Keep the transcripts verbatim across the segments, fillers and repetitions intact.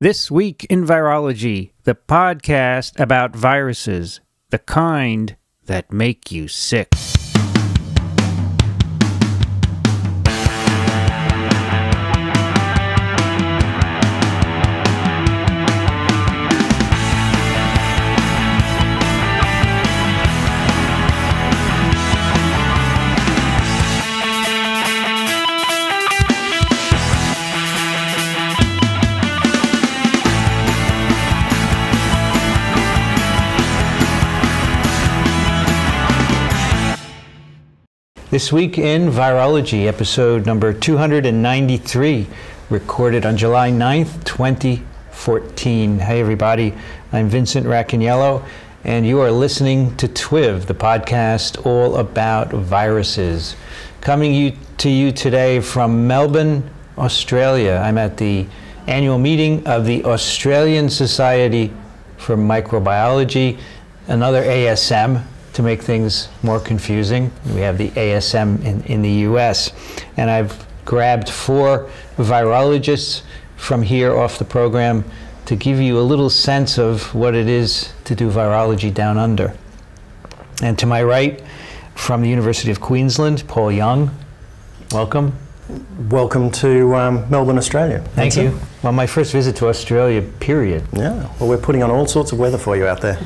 This Week in Virology, the podcast about viruses, the kind that make you sick. This Week in Virology, episode number two hundred ninety-three, recorded on July ninth, twenty fourteen. Hey everybody, I'm Vincent Racaniello, and you are listening to T W I V, the podcast all about viruses. Coming you, to you today from Melbourne, Australia. I'm at the annual meeting of the Australian Society for Microbiology, another A S M. To make things more confusing, we have the A S M in, in the U S. And I've grabbed four virologists from here off the program to give you a little sense of what it is to do virology down under. And to my right, from the University of Queensland, Paul Young. Welcome. Welcome to um, Melbourne, Australia. Thank Vincent. you. Well, my first visit to Australia, period. Yeah. Well, we're putting on all sorts of weather for you out there.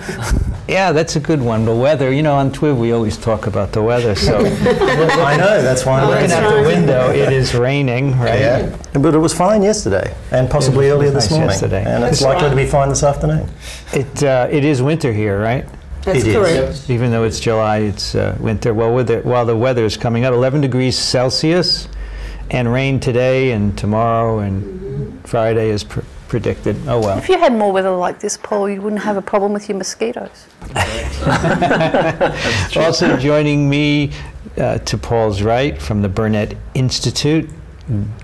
Yeah, that's a good one. The weather, you know, on T W I V we always talk about the weather, so... I know, that's why I'm looking out the window, it is raining, right? Yeah. But it was fine yesterday, and possibly earlier this morning. Yesterday. And it's likely to be fine this afternoon. It, uh, it is winter here, right? That's it correct. Is. Even though it's July, it's uh, winter. Well, with the, while the weather is coming up, eleven degrees Celsius. And rain today and tomorrow and Friday is pr predicted. Oh well. If you had more weather like this, Paul, you wouldn't have a problem with your mosquitoes. Also joining me uh, to Paul's right from the Burnet Institute,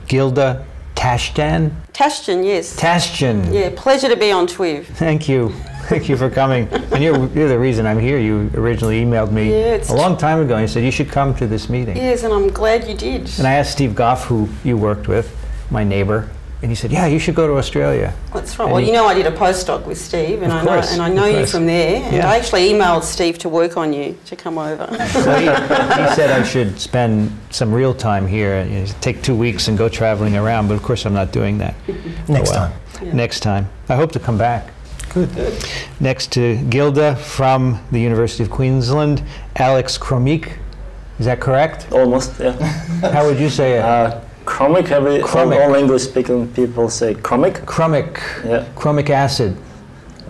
Gilda Tachedjian. Tachedjian, yes. Tachedjian. Yeah, pleasure to be on T W I V. Thank you. Thank you for coming. And you're, you're the reason I'm here. You originally emailed me yeah, a long time ago and you said you should come to this meeting. Yes, and I'm glad you did. And I asked Steve Goff, who you worked with, my neighbor, and he said, yeah, you should go to Australia. That's right. And well, you know I did a postdoc with Steve, and I know, and I know you from there. And yeah. I actually emailed Steve to work on you, to come over. So he, he said I should spend some real time here, you know, take two weeks and go traveling around, but of course I'm not doing that. Next oh, well. time. Yeah. Next time. I hope to come back. Good. Next to Gilda from the University of Queensland, Alex Khromykh. Is that correct? Almost, yeah. How would you say it? Uh, Khromykh, every, Khromykh. All English-speaking people say Khromykh. Khromykh. Yeah. Chromic acid.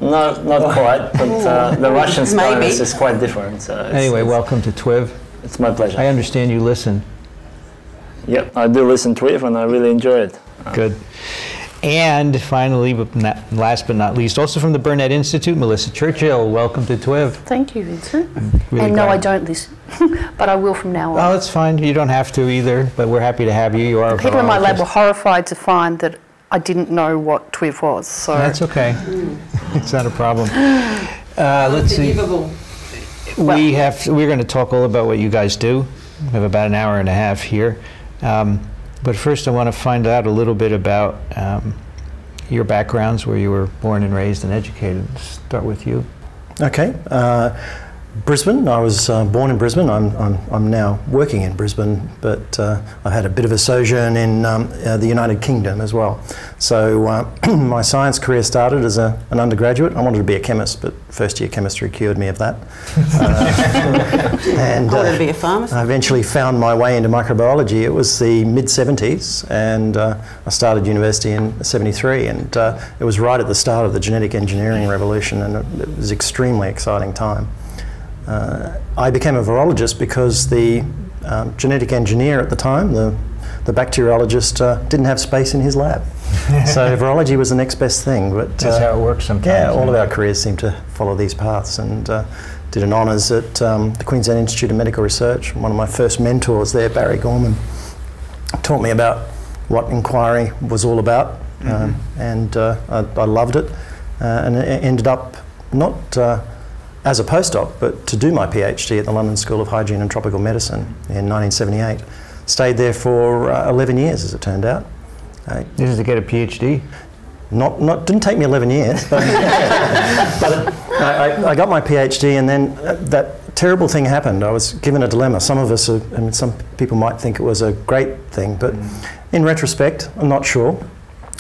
No, not oh. quite, but uh, the Russian virus is quite different. So it's, anyway, it's, welcome to T W I V. It's my pleasure. I understand you listen. Yep, I do listen to T W I V and I really enjoy it. Uh, Good. And finally, but not, last but not least, also from the Burnet Institute, Melissa Churchill. Welcome to T W I V. Thank you, Vincent. Really and glad. No, I don't listen, but I will from now on. Oh, that's fine. You don't have to either, but we're happy to have you. You are. The people in my lab were horrified to find that I didn't know what T W I V was. So that's okay. It's not a problem. Uh, let's see. We well, have. We're going to talk all about what you guys do. We have about an hour and a half here. Um, But first I want to find out a little bit about um, your backgrounds, where you were born and raised and educated. Let's start with you. Okay. Uh, Brisbane. I was uh, born in Brisbane. I'm, I'm, I'm now working in Brisbane, but uh, I had a bit of a sojourn in um, uh, the United Kingdom as well. So uh, my science career started as a, an undergraduate. I wanted to be a chemist, but first year chemistry cured me of that. uh, and, I wanted to be a pharmacist. Uh, I eventually found my way into microbiology. It was the mid seventies, and uh, I started university in seventy-three, and uh, it was right at the start of the genetic engineering revolution, and it, it was an extremely exciting time. Uh, I became a virologist because the um, genetic engineer at the time, the, the bacteriologist, uh, didn't have space in his lab. So virology was the next best thing. But, uh, that's how it works sometimes. Yeah, all of our careers seem to follow these paths. And uh, did an honours at um, the Queensland Institute of Medical Research. One of my first mentors there, Barry Gorman, taught me about what inquiry was all about. Mm-hmm. um, and uh, I, I loved it. Uh, and it ended up not... Uh, as a postdoc, but to do my PhD at the London School of Hygiene and Tropical Medicine in nineteen seventy-eight. Stayed there for uh, eleven years, as it turned out. Uh, this is to get a PhD? Not, not didn't take me eleven years, but, but I, I got my PhD, and then that terrible thing happened. I was given a dilemma. Some of us, are, I mean, some people might think it was a great thing, but mm. in retrospect, I'm not sure.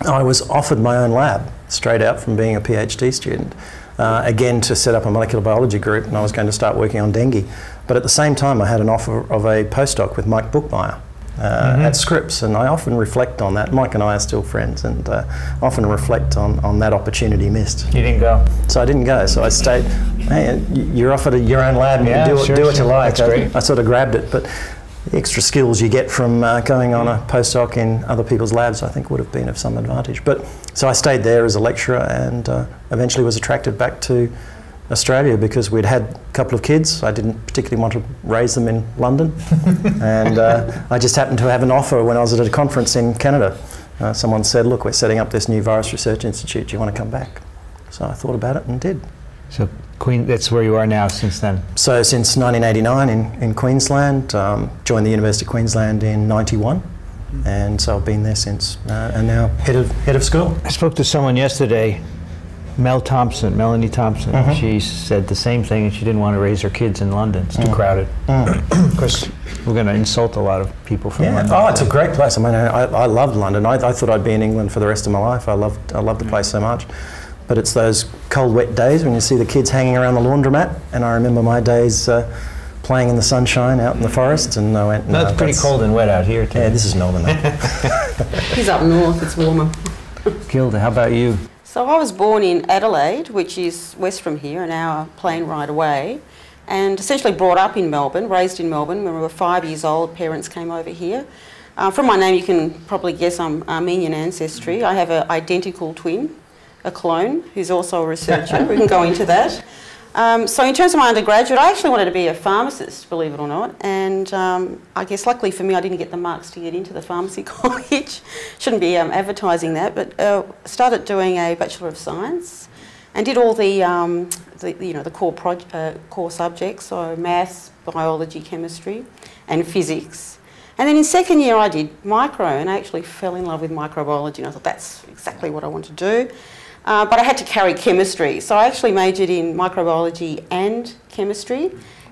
I was offered my own lab straight out from being a PhD student, uh, again to set up a molecular biology group, and I was going to start working on dengue. But at the same time, I had an offer of a postdoc with Mike Buchmeier. Uh, mm-hmm. at Scripps, and I often reflect on that. Mike and I are still friends, and uh, often reflect on, on that opportunity missed. You didn't go. So I didn't go, so I stayed. Hey, you're offered a, your own lab, and yeah, you do, sure, do what sure. you like. That's great. I, I sort of grabbed it, but the extra skills you get from uh, going on a postdoc in other people's labs I think would have been of some advantage. But so I stayed there as a lecturer, and uh, eventually was attracted back to Australia because we'd had a couple of kids. I didn't particularly want to raise them in London, and uh, I just happened to have an offer when I was at a conference in Canada. Uh, someone said, look, we're setting up this new virus research institute, do you want to come back? So I thought about it and did. So Queen, that's where you are now since then? So since nineteen eighty-nine in, in Queensland, um, joined the University of Queensland in ninety-one. And so I've been there since, uh, and now head of, head of school. I spoke to someone yesterday, Mel Thompson, Melanie Thompson, mm-hmm. she said the same thing, and she didn't want to raise her kids in London. It's too mm. crowded. Mm. Of course, we're going to insult a lot of people from yeah. London. Oh, it's a great place. I mean, I, I loved London. I, I thought I'd be in England for the rest of my life. I loved, I loved the place so much. But it's those cold, wet days when you see the kids hanging around the laundromat, and I remember my days uh, playing in the sunshine out in the forest, and I went, no, no it's pretty that's, cold and wet out here, too. Yeah, this is Northern. He's up north. It's warmer. Gilda, how about you? So I was born in Adelaide, which is west from here, an hour plane ride away, and essentially brought up in Melbourne, raised in Melbourne. When we were five years old, parents came over here. Uh, from my name, you can probably guess I'm Armenian ancestry. I have an identical twin, a clone, who's also a researcher. We can go into that. Um, so in terms of my undergraduate, I actually wanted to be a pharmacist, believe it or not, and um, I guess luckily for me I didn't get the marks to get into the pharmacy college. Shouldn't be um, advertising that, but uh, started doing a Bachelor of Science and did all the, um, the you know, the core, proj uh, core subjects, so maths, biology, chemistry and physics. And then in second year I did micro, and I actually fell in love with microbiology, and I thought that's exactly what I want to do. Uh, but I had to carry chemistry, so I actually majored in microbiology and chemistry.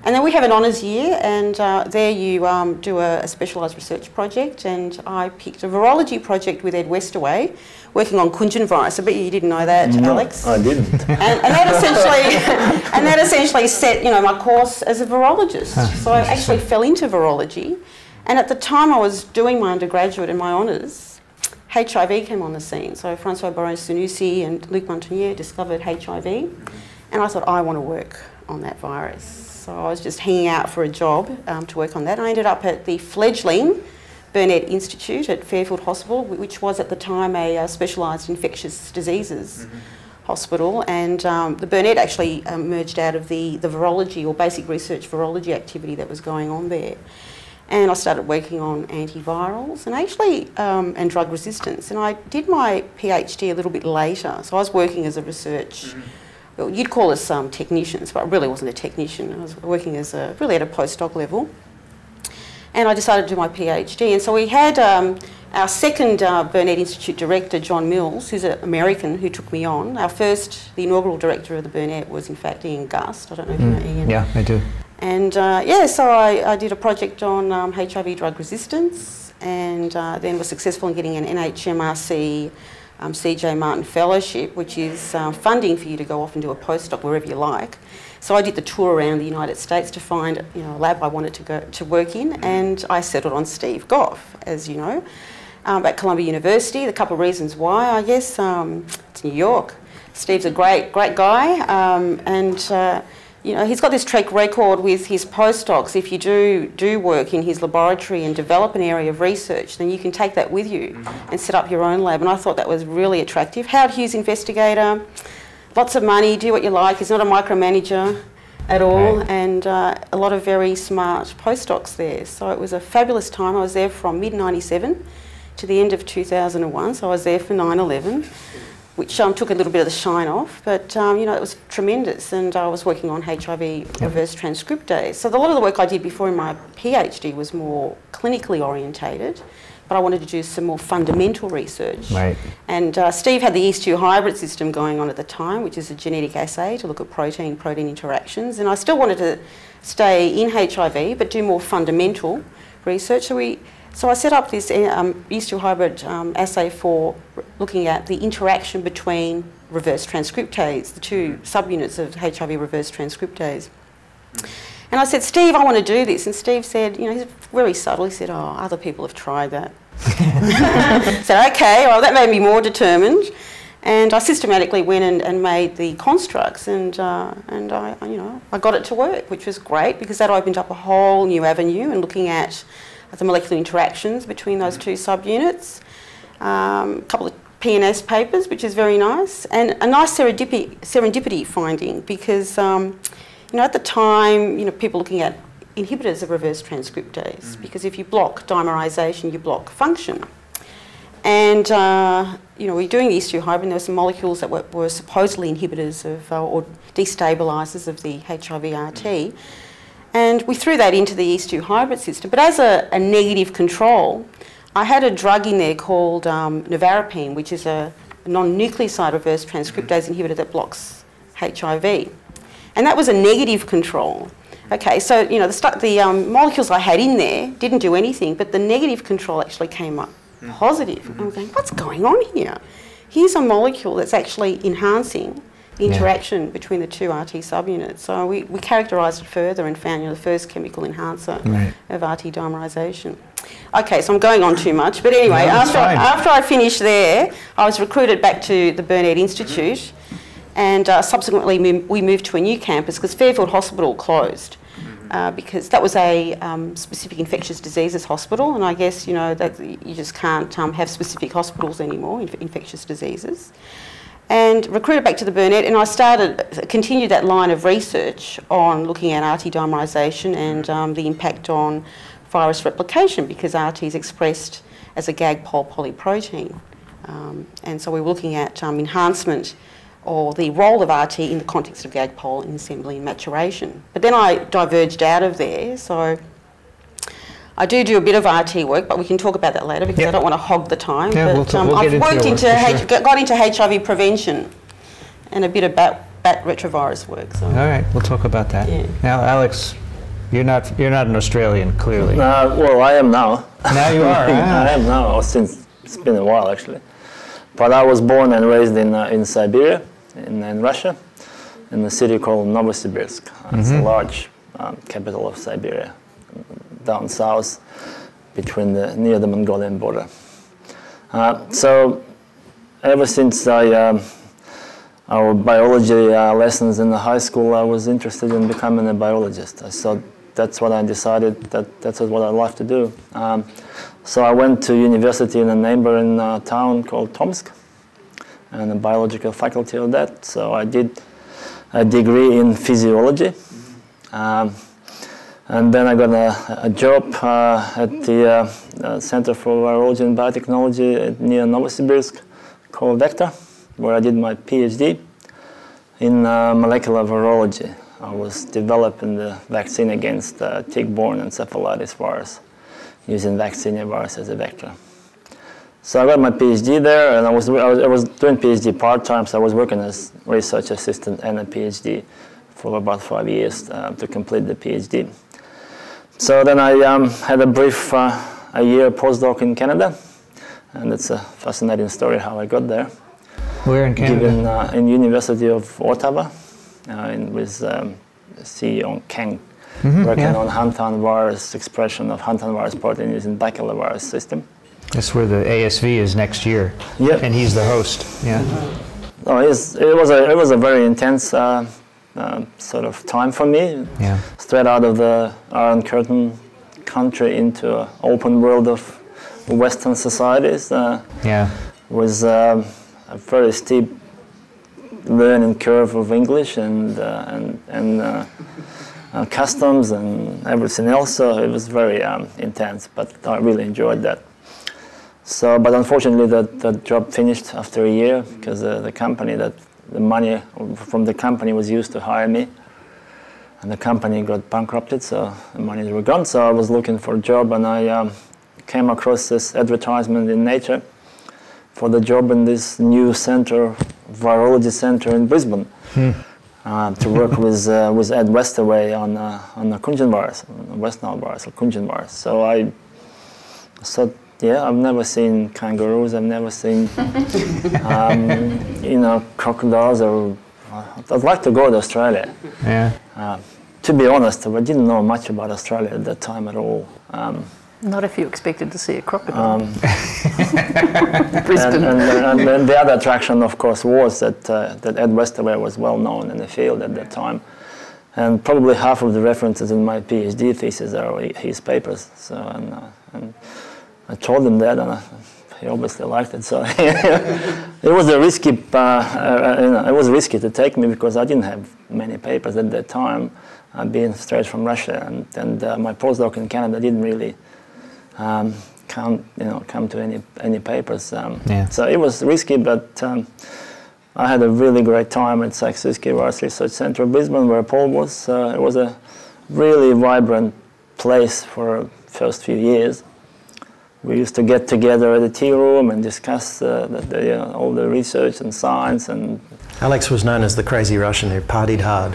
And then we have an honours year, and uh, there you um, do a, a specialised research project, and I picked a virology project with Ed Westaway, working on Kunjin virus. I bet you didn't know that, no, Alex. I didn't. And, and that essentially, and that essentially set you know my course as a virologist. So I actually fell into virology, and at the time I was doing my undergraduate and my honours, H I V came on the scene. So Francois Barré-Sinoussi and Luc Montagnier discovered H I V, and I thought I want to work on that virus. So I was just hanging out for a job um, to work on that. I ended up at the fledgling Burnet Institute at Fairfield Hospital, which was at the time a uh, specialised infectious diseases mm-hmm. hospital, and um, the Burnet actually um, merged out of the, the virology or basic research virology activity that was going on there. And I started working on antivirals and actually um, and drug resistance. And I did my PhD a little bit later, so I was working as a research. Mm-hmm. Well, you'd call us um, technicians, but I really wasn't a technician. I was working as a really at a postdoc level. And I decided to do my PhD. And so we had um, our second uh, Burnet Institute director, John Mills, who's an American, who took me on. Our first, the inaugural director of the Burnet was in fact Ian Gust. I don't know if mm. you know Ian. Yeah, I do. And uh, yeah, so I, I did a project on um, H I V drug resistance, and uh, then was successful in getting an N H M R C um, C J Martin Fellowship, which is uh, funding for you to go off and do a postdoc wherever you like. So I did the tour around the United States to find you know, a lab I wanted to, go, to work in, and I settled on Steve Goff, as you know, um, at Columbia University. A couple of reasons why, I guess. Um, it's New York. Steve's a great, great guy, um, and uh, you know, he's got this track record with his postdocs. If you do, do work in his laboratory and develop an area of research, then you can take that with you and set up your own lab. And I thought that was really attractive. Howard Hughes investigator, lots of money, do what you like. He's not a micromanager at all. Right. And uh, a lot of very smart postdocs there. So it was a fabulous time. I was there from mid ninety-seven to the end of two thousand one. So I was there for nine eleven. Which um, took a little bit of the shine off, but um, you know, it was tremendous, and I was working on H I V yep. reverse transcriptase. So the, a lot of the work I did before in my PhD was more clinically orientated, but I wanted to do some more fundamental research. Right. And uh, Steve had the yeast two hybrid system going on at the time, which is a genetic assay to look at protein-protein interactions. And I still wanted to stay in H I V, but do more fundamental research. So we, so I set up this um, yeast two hybrid um, assay for looking at the interaction between reverse transcriptase, the two subunits of H I V reverse transcriptase. And I said, Steve, I want to do this. And Steve said, you know, he's very subtle. He said, oh, other people have tried that. I said, okay, well, that made me more determined. And I systematically went and, and made the constructs, and, uh, and I, you know, I got it to work, which was great, because that opened up a whole new avenue in looking at the molecular interactions between those two subunits. Um, a couple of P N S papers, which is very nice, and a nice serendipity, serendipity finding, because um, you know, at the time, you know, people looking at inhibitors of reverse transcriptase, mm-hmm. because if you block dimerization, you block function. And uh, you know, we were doing the yeast two hybrid, and there were some molecules that were, were supposedly inhibitors of uh, or destabilizers of the H I V R T, mm-hmm. and we threw that into the yeast two hybrid system. But as a, a negative control, I had a drug in there called um, nevarapine, which is a non-nucleoside reverse transcriptase inhibitor that blocks H I V. And that was a negative control. Okay, so you know, the, the um, molecules I had in there didn't do anything, but the negative control actually came up positive. Mm-hmm. I'm going, what's going on here? Here's a molecule that's actually enhancing the interaction yeah. between the two R T subunits. So we, we characterised it further and found, you know, the first chemical enhancer right. of R T dimerisation. Okay, so I'm going on too much, but anyway, no, after, I, after I finished there, I was recruited back to the Burnet Institute, and uh, subsequently we moved to a new campus because Fairfield Hospital closed, uh, because that was a um, specific infectious diseases hospital, and I guess, you know, that you just can't um, have specific hospitals anymore in infectious diseases. And recruited back to the Burnet, and I started, continued that line of research on looking at R T dimerisation and um, the impact on virus replication, because R T is expressed as a Gag-Pol polyprotein. Um, and so we were looking at um, enhancement or the role of R T in the context of Gag-Pol in assembly and maturation. But then I diverged out of there, so I do do a bit of R T work, but we can talk about that later because yep. I don't want to hog the time. Yeah, but we'll um, we'll I've into worked into work, sure. got into H I V prevention and a bit of bat, bat retrovirus work. So. All right, we'll talk about that. Yeah. Now, Alex, you're not you're not an Australian, clearly. Uh, well, I am now. Now you are. Ah. I am now. Since it's been a while, actually. But I was born and raised in uh, in Siberia, in, in Russia, in a city called Novosibirsk. Mm-hmm. It's a large um, capital of Siberia. Down south, between the near the Mongolian border. Uh, so, ever since I, um, our biology uh, lessons in the high school, I was interested in becoming a biologist. I thought that's what I decided that that's what I love to do. Um, so I went to university in a neighboring uh, town called Tomsk, and the biological faculty of that. So I did a degree in physiology. Um, And then I got a, a job uh, at the uh, uh, Center for Virology and Biotechnology near Novosibirsk called Vector, where I did my PhD in uh, molecular virology. I was developing the vaccine against uh, tick-borne encephalitis virus using vaccinia virus as a vector. So I got my PhD there, and I was, I was, I was doing PhD part-time, so I was working as research assistant and a PhD for about five years uh, to complete the PhD. So then I um, had a brief uh, a year postdoc in Canada, and it's a fascinating story how I got there. Where in Canada? Given, uh, in University of Ottawa, uh, in, with um, C E O Kang, mm-hmm, working yeah. on Hantan virus expression of Hantan virus protein using baculovirus system. That's where the A S V is next year. Yep. And he's the host. Yeah. Mm-hmm. Oh, it's, it was a it was a very intense. Uh, Uh, sort of time for me, yeah. straight out of the Iron Curtain country into an open world of Western societies. Uh, yeah, with um, a very steep learning curve of English and uh, and and uh, uh, customs and everything else. So it was very um, intense, but I really enjoyed that. So, but unfortunately, that that job finished after a year because uh, the company that. The money from the company was used to hire me, and the company got bankrupted, so the monies were gone. So I was looking for a job, and I um, came across this advertisement in Nature for the job in this new center, virology center in Brisbane, hmm. uh, to work with uh, with Ed Westaway on uh, on the Kunjin virus, West Nile virus, or Kunjin virus. So I thought, yeah, I've never seen kangaroos. I've never seen, um, you know, crocodiles. Or uh, I'd like to go to Australia. Yeah. Uh, to be honest, I didn't know much about Australia at that time at all. Um, Not if you expected to see a crocodile. Um, Brisbane. And, and, and, and the other attraction, of course, was that uh, that Ed Westaway was well known in the field at that time, and probably half of the references in my PhD thesis are his papers. So, and, uh, and I told him that, and I, he obviously liked it. So it was a risky, uh, uh, you know, it was risky to take me because I didn't have many papers at that time. I'd been straight from Russia, and and uh, my postdoc in Canada didn't really. Um, can't you know come to any any papers? Um, yeah. So it was risky, but um, I had a really great time at Saxisky Virus Research Centre in Brisbane, where Paul was. Uh, it was a really vibrant place for the first few years. We used to get together at a tea room and discuss uh, the, the, you know, all the research and science. And Alex was known as the crazy Russian who partied hard.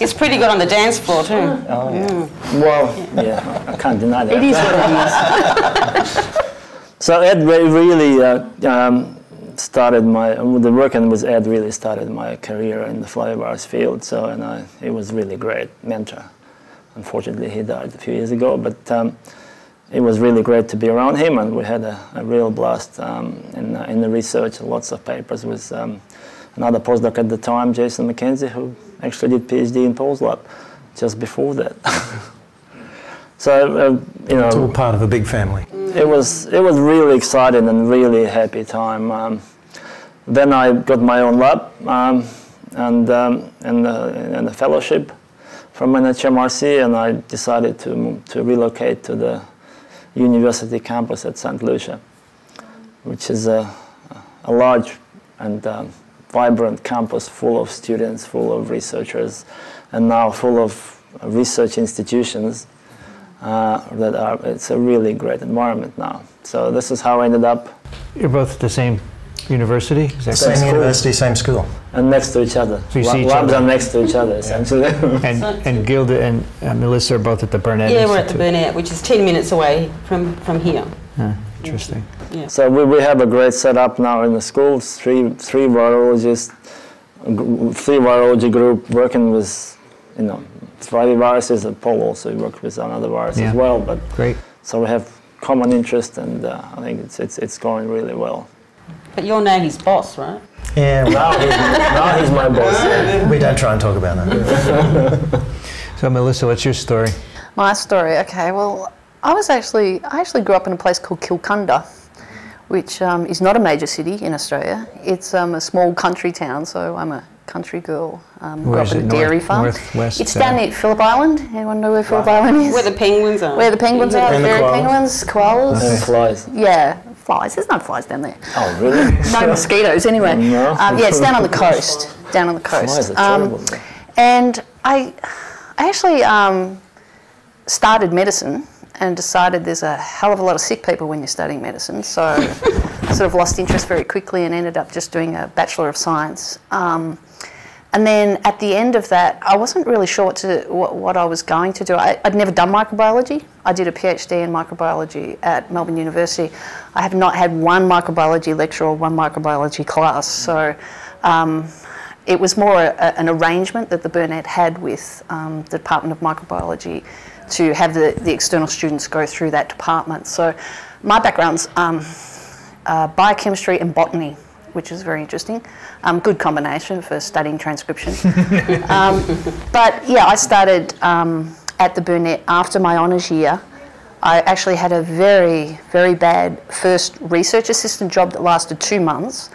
It's pretty good on the dance floor too. Oh, yeah. Well, yeah, I can't deny that. It is what it is. So Ed really uh, um, started my the working with Ed really started my career in the flavivirus field. So and I, he was really great mentor. Unfortunately, he died a few years ago, but. Um, It was really great to be around him, and we had a, a real blast um, in, uh, in the research, lots of papers with um, another postdoc at the time, Jason McKenzie, who actually did PhD in Paul's lab just before that. So, uh, you know... It's all part of a big family. It was, it was really exciting and really happy time. Um, then I got my own lab um, and, um, and, uh, and a fellowship from N H M R C, and I decided to, to relocate to the University campus at Saint Lucia, which is a, a large and um, vibrant campus full of students, full of researchers, and now full of research institutions uh, that are, it's a really great environment now. So this is how I ended up. You're both at the same university? Exactly. Same, same university, same school. And next to each other. So you see each labs other. are next to each other, essentially. Yeah. and, and Gilda and uh, Melissa are both at the Burnet Institute. Yeah, we're at the Burnet, which is ten minutes away from, from here. Yeah, interesting. Yeah. So we, we have a great setup now in the school, three, three virologists, three virology group working with, you know, thriving viruses, and Paul also worked with another virus yeah. as well. But great. So we have common interest, and uh, I think it's, it's, it's going really well. But you're now his boss, right? Yeah, well, now, he's, now he's my boss. We don't try and talk about that. So, Melissa, what's your story? My story, okay. Well, I was actually, I actually grew up in a place called Kilcunda, which um, is not a major city in Australia. It's um, a small country town, so I'm a country girl. Um, grew up at a dairy farm. North, west, it's down near Phillip Island. Anyone know where Phillip wow. Island is? Where the penguins are. Where the penguins yeah. are, and the very penguins, koalas. And flies. Yeah. Flies. There's no flies down there. Oh, really? No mosquitoes, anyway. No. Um, yeah, it's down on the coast. Down on the coast. Flies are terrible. Um, and I, I actually um, started medicine and decided there's a hell of a lot of sick people when you're studying medicine. So I sort of lost interest very quickly and ended up just doing a Bachelor of Science. Um, and then at the end of that, I wasn't really sure what, to, what, what I was going to do. I, I'd never done microbiology. I did a PhD in microbiology at Melbourne University. I have not had one microbiology lecture or one microbiology class. So um, it was more a, a, an arrangement that the Burnet had with um, the Department of Microbiology to have the, the external students go through that department. So my background's um, uh, biochemistry and botany, which is very interesting. Um, good combination for studying transcription. um, but yeah, I started um, at the Burnet after my honours year. I actually had a very, very bad first research assistant job that lasted two months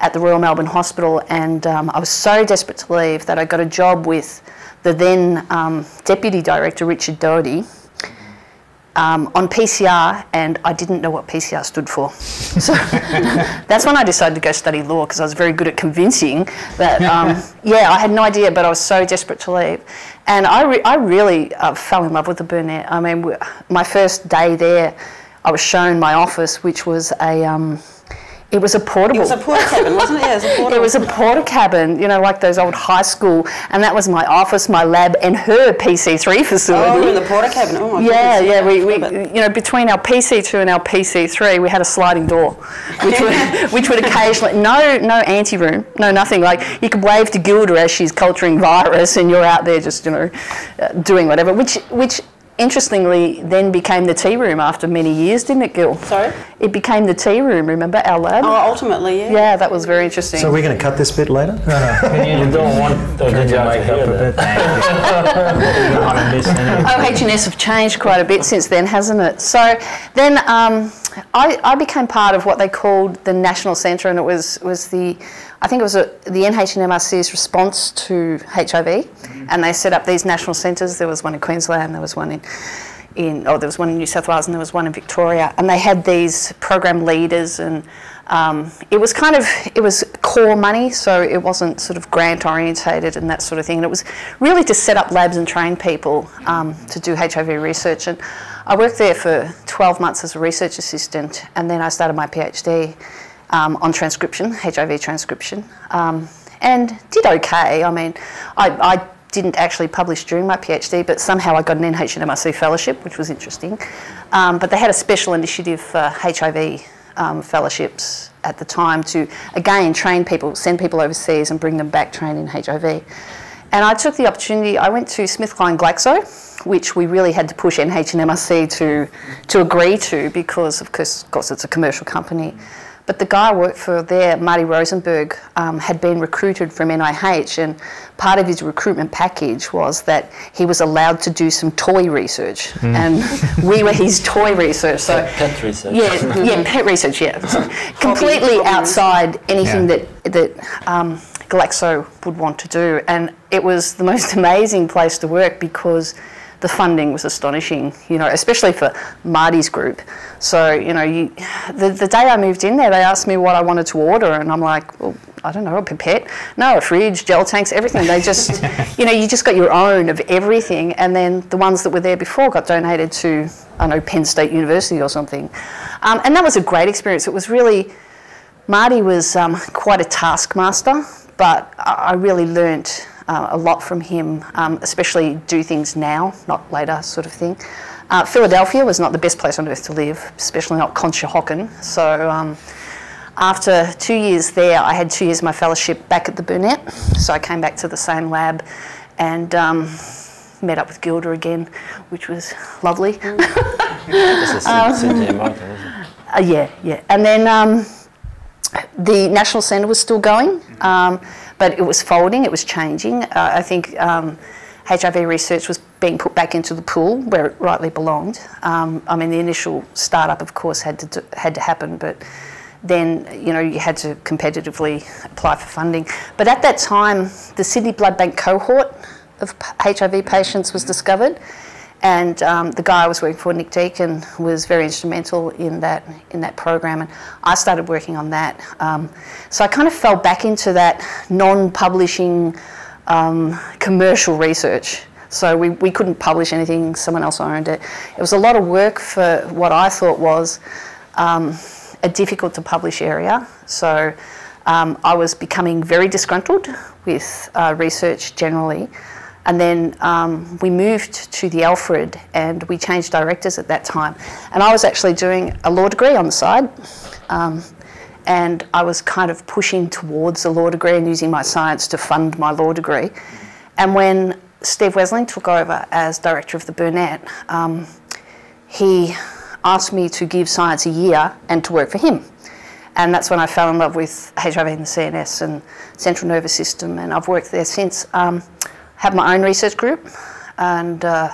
at the Royal Melbourne Hospital, and um, I was so desperate to leave that I got a job with the then um, Deputy Director, Richard Doherty, um, on P C R, and I didn't know what P C R stood for. So that's when I decided to go study law, because I was very good at convincing that, um, yeah, I had no idea, but I was so desperate to leave. And I, re I really uh, fell in love with the Burnet. I mean, w my first day there, I was shown my office, which was a... Um, It was a portable. It was a porta cabin, wasn't it? Yeah, it was a portable. It was a porta cabin, you know, like those old high school, and that was my office, my lab, and her P C three facility. Oh, we were in the porta cabin. Oh my yeah, goodness. Yeah, we, we, you know, between our P C two and our P C three, we had a sliding door, which would, which would occasionally, no, no anteroom, no nothing. Like you could wave to Gilda as she's culturing virus, and you're out there just, you know, uh, doing whatever. Which, which. Interestingly, then became the tea room after many years, didn't it, Gil? Sorry? It became the tea room, remember, our lab? Oh, ultimately, yeah. Yeah, that was very interesting. So we're going to cut this bit later? No, no. You don't want to make up a bit. Oh, H and S have changed quite a bit since then, hasn't it? So then um, I, I became part of what they called the National Centre, and it was, was the... I think it was a, the N H M R C's response to H I V, mm-hmm. and they set up these national centres. There was one in Queensland, there was one in, in, oh, there was one in New South Wales, and there was one in Victoria, and they had these program leaders, and um, it was kind of, it was core money, so it wasn't sort of grant orientated and that sort of thing, and it was really to set up labs and train people um, to do H I V research. And I worked there for twelve months as a research assistant, and then I started my PhD. Um, on transcription, H I V transcription, um, and did okay. I mean, I, I didn't actually publish during my PhD, but somehow I got an N H M R C fellowship, which was interesting. Um, but they had a special initiative for H I V um, fellowships at the time to, again, train people, send people overseas and bring them back trained in H I V. And I took the opportunity, I went to SmithKline Glaxo, which we really had to push N H M R C to, to agree to, because of course, of course it's a commercial company. But the guy I worked for there, Marty Rosenberg, um, had been recruited from N I H, and part of his recruitment package was that he was allowed to do some toy research, mm. and we were his toy research. So pet, pet research. Yeah, yeah, pet research. Yeah, completely outside anything yeah. that that um, Glaxo would want to do, and it was the most amazing place to work because. The funding was astonishing, you know, especially for Marty's group. So, you know, you, the, the day I moved in there, they asked me what I wanted to order, and I'm like, well, I don't know, a pipette? No, a fridge, gel tanks, everything. They just, you know, you just got your own of everything, and then the ones that were there before got donated to, I don't know, Penn State University or something. Um, and that was a great experience. It was really, Marty was um, quite a taskmaster, but I, I really learnt Uh, a lot from him, um, especially do things now, not later sort of thing. Uh, Philadelphia was not the best place on earth to live, especially not Conshohocken. So um, after two years there, I had two years of my fellowship back at the Burnet. So I came back to the same lab and um, met up with Gilda again, which was lovely. um, uh, yeah, yeah. And then um, the National Centre was still going. Um, But it was folding, it was changing. Uh, I think um, H I V research was being put back into the pool where it rightly belonged. Um, I mean, the initial startup, of course, had to, do, had to happen, but then, you know, you had to competitively apply for funding. But at that time, the Sydney Blood Bank cohort of H I V patients was discovered, and um, the guy I was working for, Nick Deacon, was very instrumental in that, in that program, and I started working on that. Um, so I kind of fell back into that non-publishing um, commercial research. So we, we couldn't publish anything, someone else owned it. It was a lot of work for what I thought was um, a difficult to publish area. So um, I was becoming very disgruntled with uh, research generally. And then um, we moved to the Alfred, and we changed directors at that time. And I was actually doing a law degree on the side, um, and I was kind of pushing towards a law degree and using my science to fund my law degree. And when Steve Wesling took over as director of the Burnet, um, he asked me to give science a year and to work for him. And that's when I fell in love with H I V and the C N S and central nervous system, and I've worked there since. Um, have my own research group, and uh,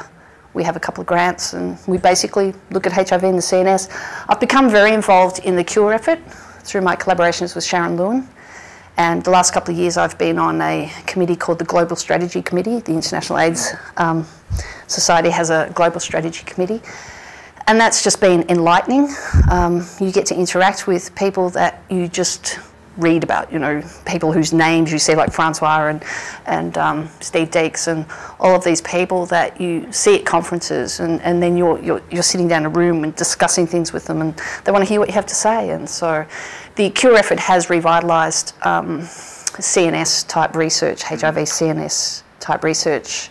we have a couple of grants, and we basically look at H I V and the C N S. I've become very involved in the cure effort through my collaborations with Sharon Lewin, and the last couple of years I've been on a committee called the Global Strategy Committee. The International AIDS um, Society has a Global Strategy Committee, And that's just been enlightening. Um, you get to interact with people that you just read about, you know, people whose names you see, like Francois and, and um, Steve Deeks and all of these people that you see at conferences, and, and then you're, you're, you're sitting down in a room and discussing things with them, and they want to hear what you have to say. And so the cure effort has revitalised um, C N S type research, H I V C N S type research,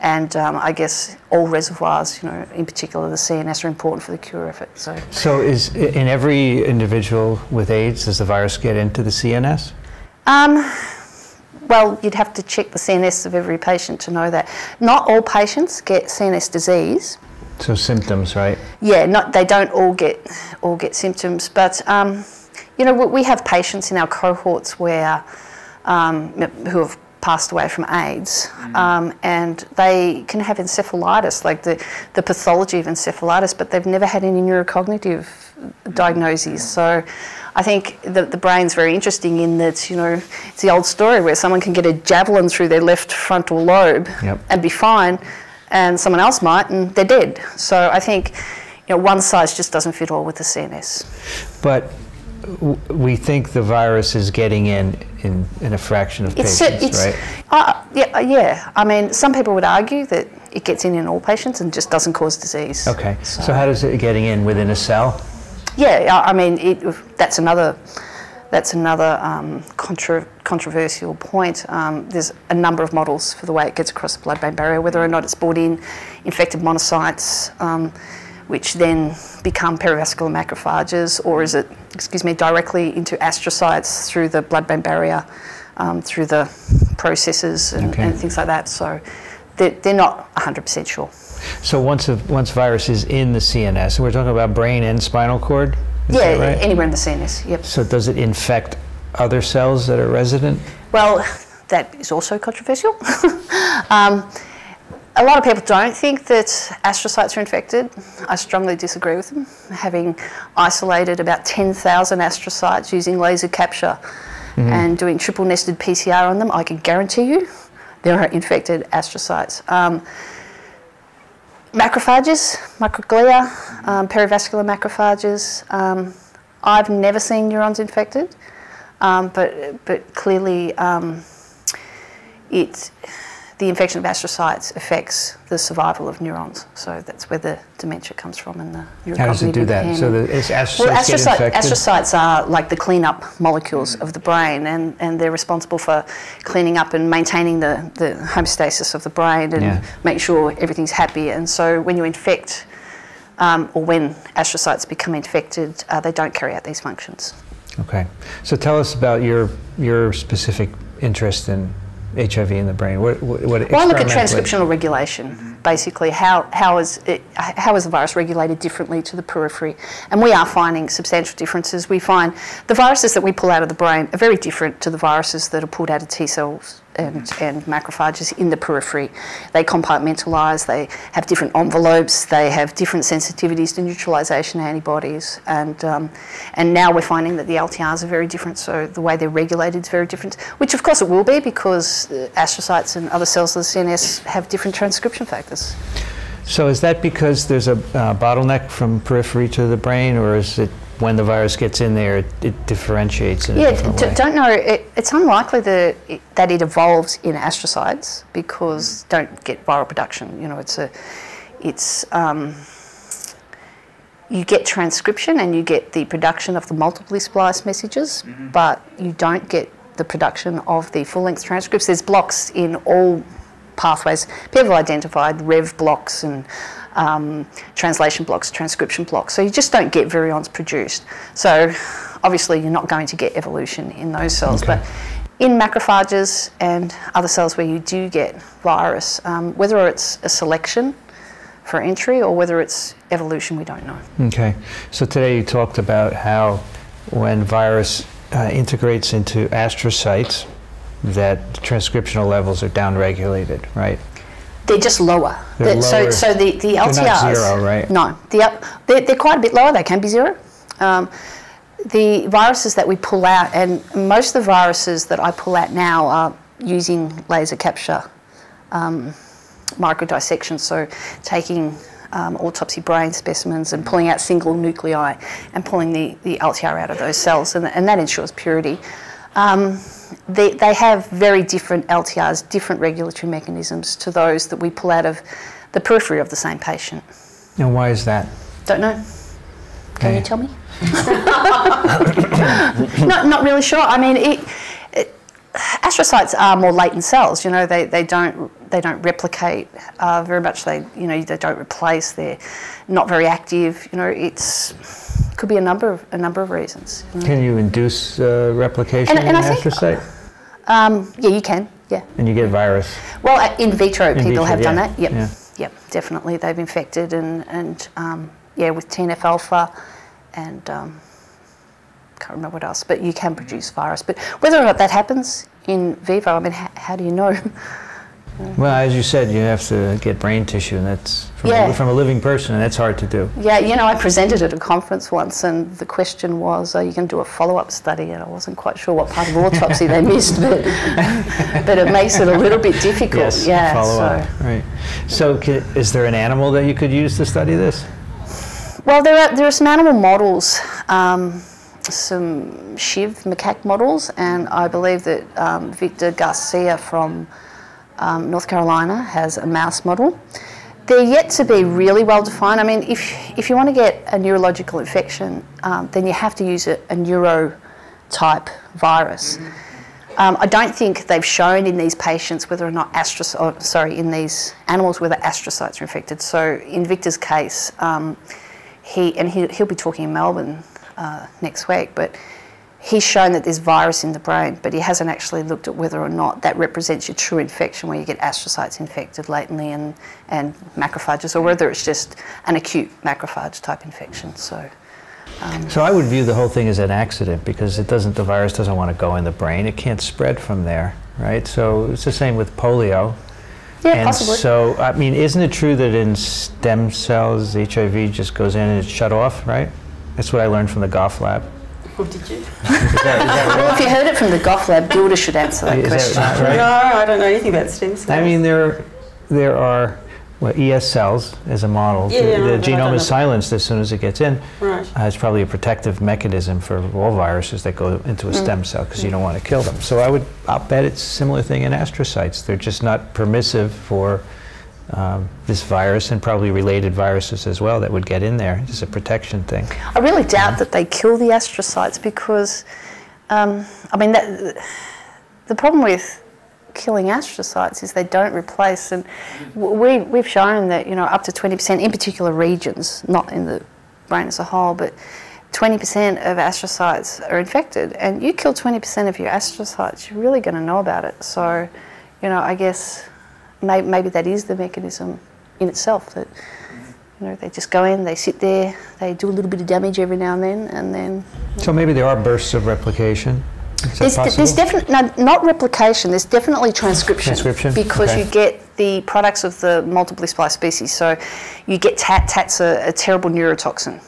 and um, I guess all reservoirs, you know, in particular the C N S, are important for the cure effort. So, so is in every individual with AIDS, does the virus get into the C N S? Um, well, you'd have to check the C N S of every patient to know that. Not all patients get C N S disease. So symptoms, right? Yeah, not they don't all get all get symptoms, but um, you know, we have patients in our cohorts where um, who have passed away from AIDS, mm. um, and they can have encephalitis, like the, the pathology of encephalitis, but they've never had any neurocognitive mm. diagnoses. So I think the, the brain's very interesting in that, you know, it's the old story where someone can get a javelin through their left frontal lobe yep. and be fine, and someone else might, and they're dead. So I think, you know, one size just doesn't fit all with the C N S. But we think the virus is getting in in, in a fraction of it's patients, a, it's, right? Uh, yeah, yeah. I mean, some people would argue that it gets in in all patients and just doesn't cause disease. Okay. So, so how does it getting in within a cell? Yeah, I mean, it, that's another that's another um, contra controversial point. Um, there's a number of models for the way it gets across the blood-brain barrier, whether or not it's brought in infected monocytes, Um, which then become perivascular macrophages, or is it, excuse me, directly into astrocytes through the blood-brain barrier, um, through the processes and, okay. and things like that. So they're, they're not one hundred percent sure. So once a, once virus is in the C N S, we're talking about brain and spinal cord? Is yeah, that right? Anywhere in the C N S, yep. So does it infect other cells that are resident? Well, that is also controversial. um, A lot of people don't think that astrocytes are infected. I strongly disagree with them. Having isolated about ten thousand astrocytes using laser capture mm-hmm. and doing triple nested P C R on them, I can guarantee you there are infected astrocytes. Um, macrophages, microglia, um, perivascular macrophages. Um, I've never seen neurons infected, um, but, but clearly um, it's... the infection of astrocytes affects the survival of neurons, so that's where the dementia comes from. And the neurocognitive how does it do that? So the astrocytes, well, astrocyte, get infected? Astrocytes are like the clean-up molecules of the brain, and, and they're responsible for cleaning up and maintaining the, the homeostasis of the brain and yeah. make sure everything's happy. And so when you infect, um, or when astrocytes become infected, uh, they don't carry out these functions. Okay, so tell us about your your specific interest in H I V in the brain. What, what, what well, I look at transcriptional regulation, basically. How, how, is it, how is the virus regulated differently to the periphery? And we are finding substantial differences. We find the viruses that we pull out of the brain are very different to the viruses that are pulled out of T cells and, and macrophages in the periphery. They compartmentalise, they have different envelopes, they have different sensitivities to neutralisation antibodies, and um, and now we're finding that the L T Rs are very different, so the way they're regulated is very different, which of course it will be, because astrocytes and other cells of the C N S have different transcription factors. So is that because there's a uh, bottleneck from periphery to the brain, or is it when the virus gets in there, it, it differentiates in yeah, a different way? Yeah, don't know. It, it's unlikely that it, that it evolves in astrocytes, because don't get viral production. You know, it's a, it's, um, you get transcription and you get the production of the multiply spliced messages, mm-hmm. but you don't get the production of the full-length transcripts. There's blocks in all pathways. People have identified rev blocks and um, translation blocks, transcription blocks. So you just don't get virions produced. So obviously you're not going to get evolution in those cells. Okay. But in macrophages and other cells where you do get virus, um, whether it's a selection for entry or whether it's evolution, we don't know. Okay. So today you talked about how when virus uh, integrates into astrocytes, that transcriptional levels are downregulated, right? They're just lower. They're they're, so, so the, the L T Rs... They're not zero, right? No. The, they're, they're quite a bit lower. They can be zero. Um, the viruses that we pull out, and most of the viruses that I pull out now are using laser capture um, microdissection, so taking um, autopsy brain specimens and pulling out single nuclei and pulling the, the L T R out of those cells, and, and that ensures purity. Um, they, they have very different L T Rs, different regulatory mechanisms to those that we pull out of the periphery of the same patient. Now, why is that? Don't know. Can you tell me? not, not really sure. I mean, it, it, astrocytes are more latent cells. You know, they, they don't they don't replicate uh, very much. They you know they don't replace. They're not very active. You know, it's could be a number of a number of reasons. You know? Can you induce uh, replication and, and in an astrocyte? Think, um, yeah, you can. Yeah. And you get virus. Well, in vitro, in people vitro, have yeah. done that. Yep. Yeah. Yep. Definitely, they've infected and and um, yeah, with T N F alpha. And I um, can't remember what else, but you can produce virus. But whether or not that happens in vivo, I mean, h how do you know? Well, as you said, you have to get brain tissue, and that's from, yeah. a, from a living person, and that's hard to do. Yeah, you know, I presented at a conference once, and the question was, are you going to do a follow-up study? And I wasn't quite sure what part of autopsy they missed, but, but it makes it a little bit difficult. Yes, yeah, follow-up, so. Right. So can, is there an animal that you could use to study this? Well, there are, there are some animal models, um, some Shiv macaque models, and I believe that um, Victor Garcia from um, North Carolina has a mouse model. They're yet to be really well defined. I mean, if, if you want to get a neurological infection, um, then you have to use a, a neurotype virus. Mm-hmm. Um, I don't think they've shown in these patients whether or not astrocytes, oh, sorry, in these animals whether astrocytes are infected. So in Victor's case, um, He, and he, he'll be talking in Melbourne uh, next week, but he's shown that there's virus in the brain, but he hasn't actually looked at whether or not that represents your true infection where you get astrocytes infected latently and, and macrophages, or whether it's just an acute macrophage type infection. So, um, so I would view the whole thing as an accident because it doesn't, the virus doesn't want to go in the brain. It can't spread from there, right? So it's the same with polio. Yeah, and possibly. So, I mean, isn't it true that in stem cells, H I V just goes in and it's shut off, right? That's what I learned from the Goff lab. Oh, did you? Is that, is that well, if you heard it from the Goff lab, Gilda should answer that is question. That right? No, I don't know anything about stem cells. I mean, there, there are well, E S cells as a model. Yeah, the yeah, the no, genome is silenced as soon as it gets in. Right. Uh, it's probably a protective mechanism for all viruses that go into a mm. stem cell because mm. you don't want to kill them. So I would, I'll bet it's a similar thing in astrocytes. They're just not permissive for um, this virus and probably related viruses as well that would get in there. It's a protection thing. I really doubt yeah. that they kill the astrocytes because, um, I mean, that, the problem with killing astrocytes is they don't replace, and we, we've shown that you know up to twenty percent in particular regions, not in the brain as a whole, but twenty percent of astrocytes are infected, and you kill twenty percent of your astrocytes, you're really going to know about it. So, you know, I guess may, maybe that is the mechanism in itself, that you know they just go in, they sit there, they do a little bit of damage every now and then, and then. So maybe there are bursts of replication. There's, there's definitely no, not replication. There's definitely transcription, transcription. because okay. you get the products of the multiply spliced species. So you get T A T. T A T's a, a terrible neurotoxin.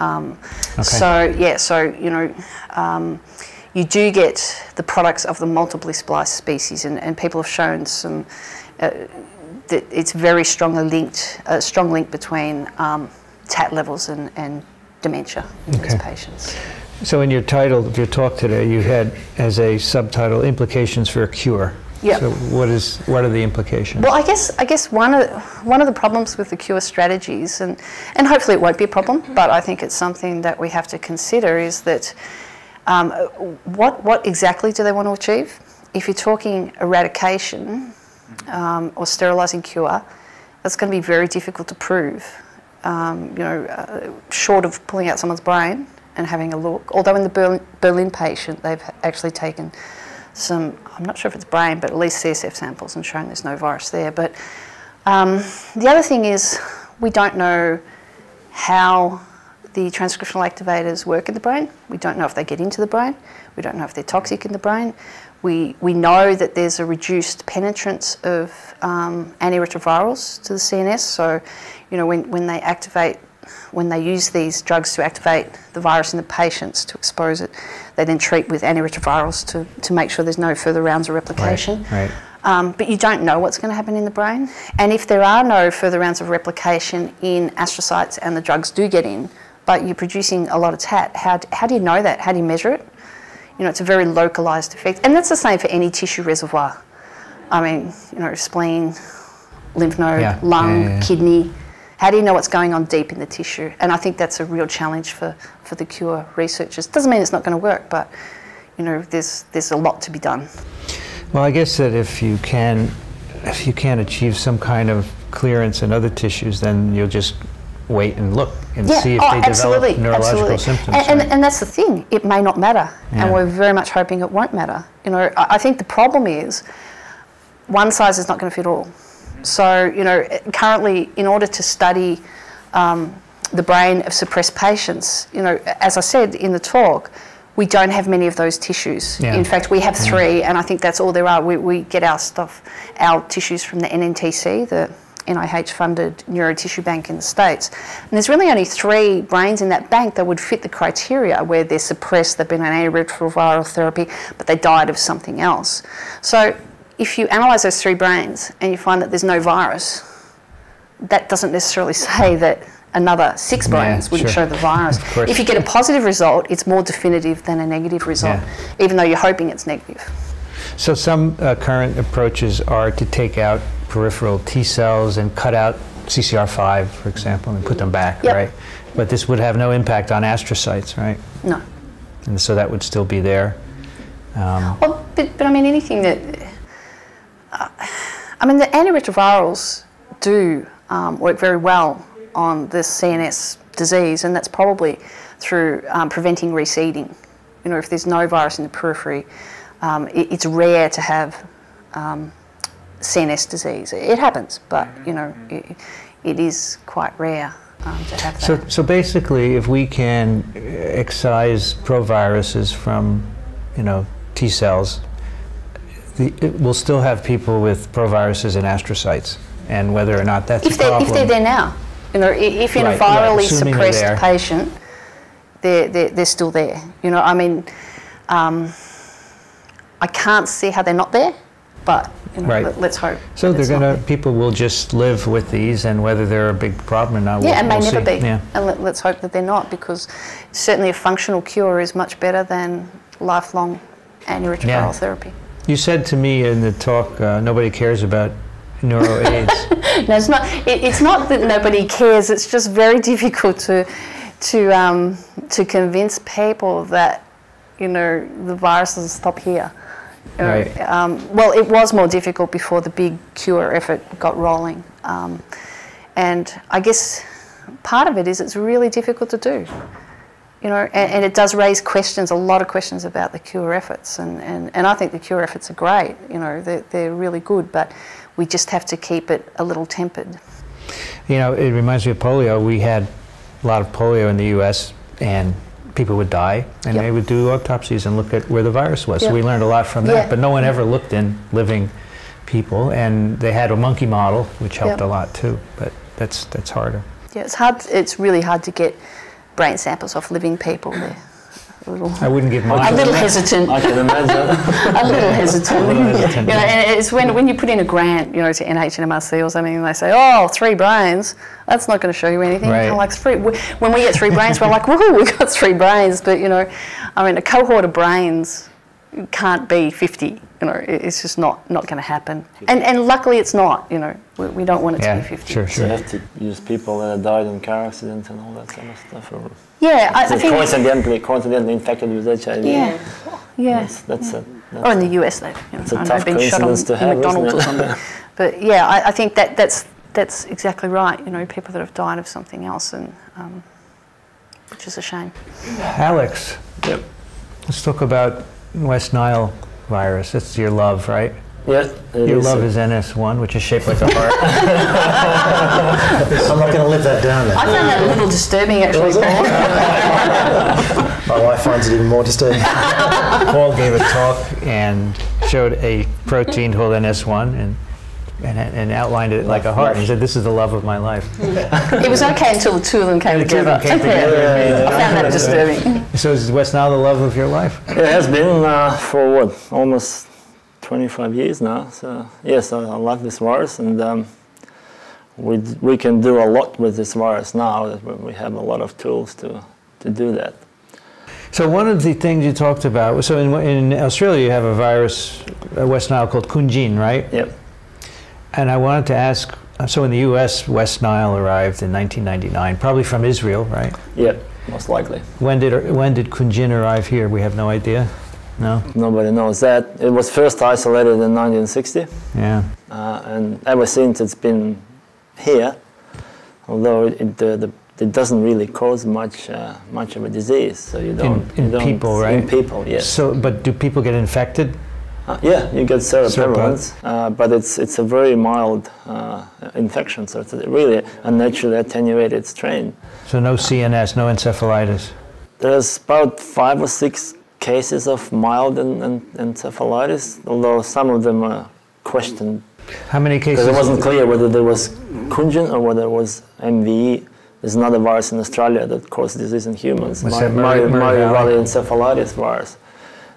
Um, okay. So yeah, so you know, um, you do get the products of the multiply spliced species, and, and people have shown some uh, that it's very strongly linked, a strong link between um, T A T levels and, and dementia in okay. these patients. So in your title of your talk today, you had as a subtitle "Implications for a Cure." Yeah. So what is what are the implications? Well, I guess I guess one of one of the problems with the cure strategies, and and hopefully it won't be a problem, but I think it's something that we have to consider is that um, what what exactly do they want to achieve? If you're talking eradication um, or sterilizing cure, that's going to be very difficult to prove. Um, you know, uh, short of pulling out someone's brain and having a look, although in the Berlin, Berlin patient, they've actually taken some, I'm not sure if it's brain, but at least C S F samples and shown there's no virus there. But um, the other thing is we don't know how the transcriptional activators work in the brain. We don't know if they get into the brain. We don't know if they're toxic in the brain. We, we know that there's a reduced penetrance of um, antiretrovirals to the C N S. So, you know, when, when they activate when they use these drugs to activate the virus in the patients to expose it, they then treat with antiretrovirals to, to make sure there's no further rounds of replication. Right, right. Um, but you don't know what's going to happen in the brain. And if there are no further rounds of replication in astrocytes and the drugs do get in, but you're producing a lot of T A T, how, how do you know that? How do you measure it? You know, it's a very localised effect. And that's the same for any tissue reservoir. I mean, you know, spleen, lymph node, yeah. lung, yeah, yeah, yeah. kidney. How do you know what's going on deep in the tissue? And I think that's a real challenge for, for the cure researchers. Doesn't mean it's not going to work, but, you know, there's, there's a lot to be done. Well, I guess that if you can, if you can achieve some kind of clearance in other tissues, then you'll just wait and look and yeah. see if oh, they absolutely. develop neurological absolutely. symptoms. And, right? and, and that's the thing. It may not matter, yeah. and we're very much hoping it won't matter. You know, I, I think the problem is one size is not going to fit all. So, you know, currently, in order to study um, the brain of suppressed patients, you know, as I said in the talk, we don't have many of those tissues. Yeah. In fact, we have three, and I think that's all there are. We, we get our stuff, our tissues from the N N T C, the N I H-funded Neurotissue Bank in the States. And there's really only three brains in that bank that would fit the criteria where they're suppressed, they've been on antiretroviral therapy, but they died of something else. So if you analyse those three brains and you find that there's no virus, that doesn't necessarily say that another six brains yeah, wouldn't sure. show the virus. If you get a positive result, it's more definitive than a negative result, yeah. even though you're hoping it's negative. So some uh, current approaches are to take out peripheral T cells and cut out C C R five, for example, and put them back, yep. right? But this would have no impact on astrocytes, right? No. And so that would still be there. Um, well, but, but I mean, anything that... Uh, I mean, the antiretrovirals do um, work very well on this C N S disease, and that's probably through um, preventing reseeding. You know, if there's no virus in the periphery, um, it, it's rare to have um, C N S disease. It happens, but, you know, it, it is quite rare um, to have that. So, so basically, if we can excise proviruses from, you know, T cells, the, it, we'll still have people with proviruses and astrocytes, and whether or not that's if a problem. If they're there now. You know, if in right, a virally right, suppressed they're patient, they're, they're, they're still there. You know, I mean, um, I can't see how they're not there, but you know, right. let, let's hope. So they're gonna, people will just live with these, and whether they're a big problem or not, yeah, we'll, and may we'll never see. be. Yeah. And let, let's hope that they're not, because certainly a functional cure is much better than lifelong antiretroviral yeah. therapy. You said to me in the talk, uh, nobody cares about neuro AIDS. No, it's not. It, it's not that nobody cares. It's just very difficult to, to, um, to convince people that, you know, the viruses stop here. Right. Uh, um, well, it was more difficult before the big cure effort got rolling, um, and I guess part of it is it's really difficult to do. You know, and, and it does raise questions, a lot of questions about the cure efforts, and, and, and I think the cure efforts are great. You know, they're, they're really good, but we just have to keep it a little tempered. You know, it reminds me of polio. We had a lot of polio in the U S, and people would die, and yep. they would do autopsies and look at where the virus was. Yep. So we learned a lot from that, yeah. but no one ever looked in living people, and they had a monkey model, which helped yep. a lot too, but that's, that's harder. Yeah, it's hard, it's really hard to get brain samples off living people. There, a little, I wouldn't give much. A little hesitant. I can imagine. a little hesitant. A little hesitant. You know, and it's when when you put in a grant, you know, to N H M R C or something, and they say, "Oh, three brains. That's not going to show you anything." Right. Kind of like three. When we get three brains, we're like, "Woohoo, we got three brains!" But you know, I mean, a cohort of brains can't be fifty. You know, it's just not not going to happen. And and luckily, it's not. You know, we, we don't want it yeah, to be fifty. Sure, sure. You have to use people that died in car accidents and all that kind of stuff. Or yeah, I, I think coincidentally, coincidentally infected with H I V. Yeah, yeah. That's, that's yeah. a. That's or in the U S, though. You know, it's a tough coincidence to have, McDonald's or something. But yeah, I, I think that that's that's exactly right. You know, people that have died of something else, and um, which is a shame. Alex. Yep. Let's talk about West Nile virus. It's your love, right? Yes. Your is love is N S one, which is shaped like a heart. I'm not going to live that down. Then. I found that a little disturbing, actually. My wife finds it even more disturbing. Paul gave a talk and showed a protein called N S one and, and, and outlined it like a heart. And he said, this is the love of my life. It was okay until the two of them came the together. Came together. Yeah, yeah, yeah. I found that disturbing. So is West Nile the love of your life? It has been uh, for what? Almost twenty-five years now. So yes, I, I love this virus, and um, we we can do a lot with this virus now. We have a lot of tools to to do that. So one of the things you talked about was, so in, in Australia you have a virus, uh, West Nile, called Kunjin, right? Yep. And I wanted to ask, so in the U S, West Nile arrived in nineteen ninety-nine, probably from Israel, right? Yep, most likely. When did, when did Kunjin arrive here? We have no idea. No? Nobody knows that. It was first isolated in nineteen sixty. Yeah. Uh, and ever since it's been here, although it, the, the it doesn't really cause much uh, much of a disease, so you don't in, in you don't, people, right? In people, yes. So, but do people get infected? Uh, yeah, you get seroprevalence, uh, but it's it's a very mild uh, infection, so it's really a naturally attenuated strain. So no C N S, no encephalitis. There's about five or six cases of mild and, and encephalitis, although some of them are questioned. How many cases? Because it wasn't clear whether there was Kunjin or whether it was M V E. There's another virus in Australia that causes disease in humans, myriad encephalitis virus.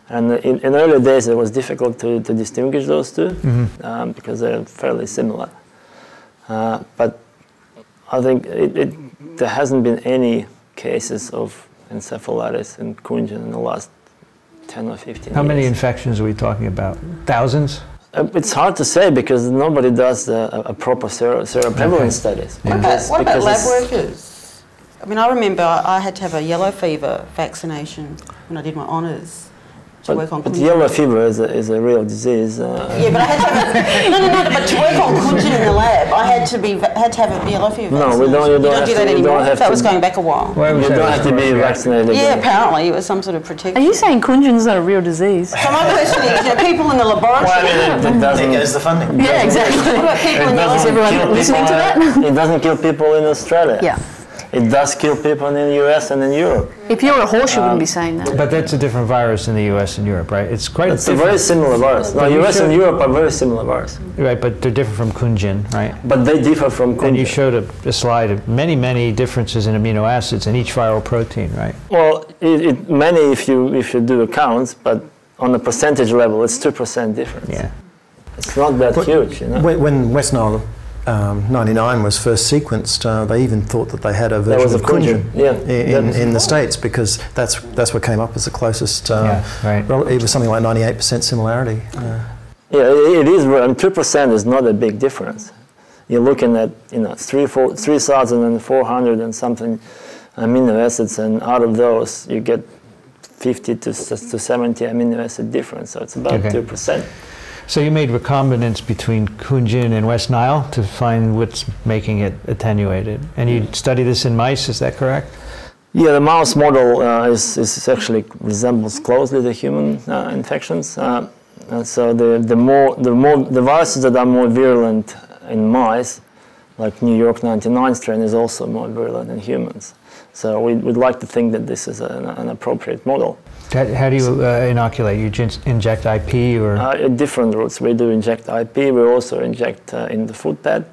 And in, in early days, it was difficult to, to distinguish those two, mm-hmm. um, because they're fairly similar. Uh, but I think it, it, there hasn't been any cases of encephalitis in Kunjin in the last ten or fifteen How years. Many infections are we talking about? Thousands? It's hard to say because nobody does a, a proper sero, seroprevalence okay. studies. Yeah. What about, what about lab workers? I mean, I remember I had to have a yellow fever vaccination when I did my honours to but, work on Kunjin. But yellow fever is a, is a real disease. Uh, yeah, but I had to have a, no, no, no, but to work on Kunjin in the lab, I had to be had to have a yellow fever vaccination. No, we don't, you don't, you don't have do that to, anymore. That so was going back a while. Well, you don't have to be vaccinated. Yeah, apparently it was some sort of protection. Are you saying Kunjin's not a real disease? So my question is, you know, people in the laboratory... Well, I mean, it, it doesn't... There goes the funding. Yeah, exactly. What about people in the laboratory? Is everyone listening to that? It doesn't kill people in Australia. Yeah. It does kill people in the U S and in Europe. If you were a horse, you um, wouldn't be saying that. But that's a different virus in the U S and Europe, right? It's quite it's a very similar virus. No, U S and Europe are very similar viruses. Right, but they're different from Kunjin, right? But they differ from Kunjin. And you showed a, a slide of many, many differences in amino acids in each viral protein, right? Well, it, it, many if you, if you do the counts, but on the percentage level, it's two percent difference. Yeah. It's not that but, huge, you know? When West Nile Um, ninety-nine was first sequenced, uh, they even thought that they had a version was of Kunjin, Kunjin. Yeah. in, in, in the States, because that's that's what came up as the closest. Uh, yeah, right. It was something like ninety-eight percent similarity. Uh. Yeah, it, it is. And two percent is not a big difference. You're looking at, you know, three thousand four hundred and something amino acids, and out of those you get fifty to seventy amino acid difference. So it's about okay. two percent. So you made recombinants between Kunjin and West Nile to find what's making it attenuated. And you study this in mice, is that correct? Yeah, the mouse model uh, is, is actually resembles closely the human uh, infections. Uh, and so the, the, more, the, more, the viruses that are more virulent in mice, like New York ninety-nine strain, is also more virulent in humans. So we would like to think that this is an, an appropriate model. How do you uh, inoculate? You inject I P or? Uh, different routes. We do inject I P. We also inject uh, in the food pad,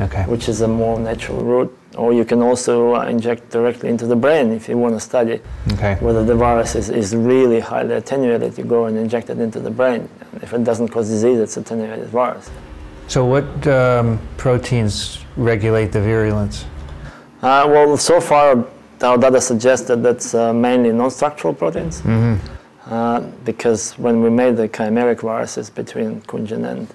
okay. which is a more natural route. Or you can also uh, inject directly into the brain if you want to study okay. whether the virus is, is really highly attenuated. You go and inject it into the brain. And if it doesn't cause disease, it's an attenuated virus. So what um, proteins regulate the virulence? Uh, well, so far, our data suggests that that's uh, mainly non-structural proteins, mm-hmm. uh, because when we made the chimeric viruses between Kunjin and,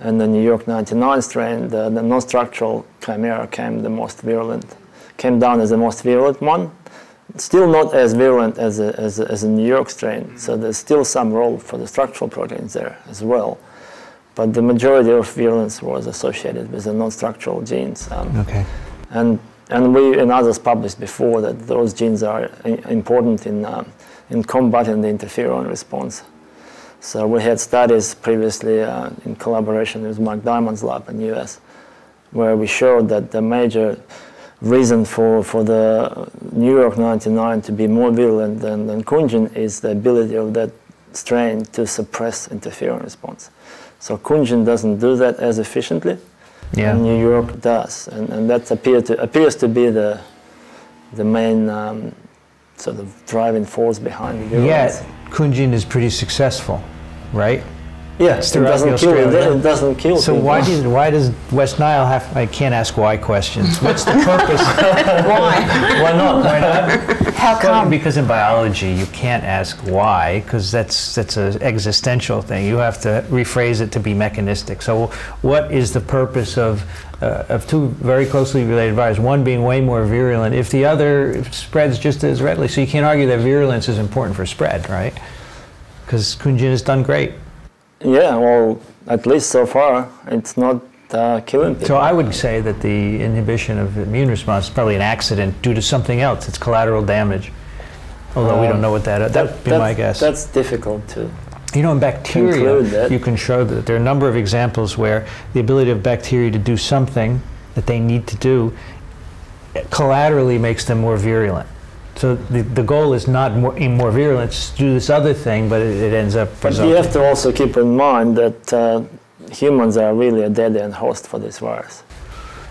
and the New York ninety-nine strain, the, the non-structural chimera came the most virulent, came down as the most virulent one. Still not as virulent as a, as a, as a New York strain, so there's still some role for the structural proteins there as well. But the majority of virulence was associated with the non-structural genes. Um, okay. And And we and others published before that those genes are important in, um, in combating the interferon response. So we had studies previously uh, in collaboration with Mark Diamond's lab in the U S where we showed that the major reason for, for the New York ninety-nine to be more virulent than, than Kunjin is the ability of that strain to suppress interferon response. So Kunjin doesn't do that as efficiently. Yeah. And New York does, and, and that appear to, appears to be the the main um, sort of driving force behind the virulence. Yeah, Kunjin is pretty successful, right? Yes, yeah, it doesn't kill. It doesn't kill. So people. why does why does West Nile have? I can't ask why questions. What's the purpose? Why? Why not? Why not? How come? Because in biology you can't ask why, because that's that's an existential thing. You have to rephrase it to be mechanistic. So what is the purpose of uh, of two very closely related viruses? One being way more virulent, if the other spreads just as readily. So you can't argue that virulence is important for spread, right? Because Kunjin has done great. Yeah, well, at least so far, it's not uh, killing people. So I would say that the inhibition of the immune response is probably an accident due to something else. It's collateral damage, although um, we don't know what that is. That would be my guess. That's difficult to You know, in bacteria, you can show that there are a number of examples where the ability of bacteria to do something that they need to do collaterally makes them more virulent. So the, the goal is not more, more virulence, do this other thing, but it, it ends up resulting. But you have to also keep in mind that uh, humans are really a dead-end host for this virus.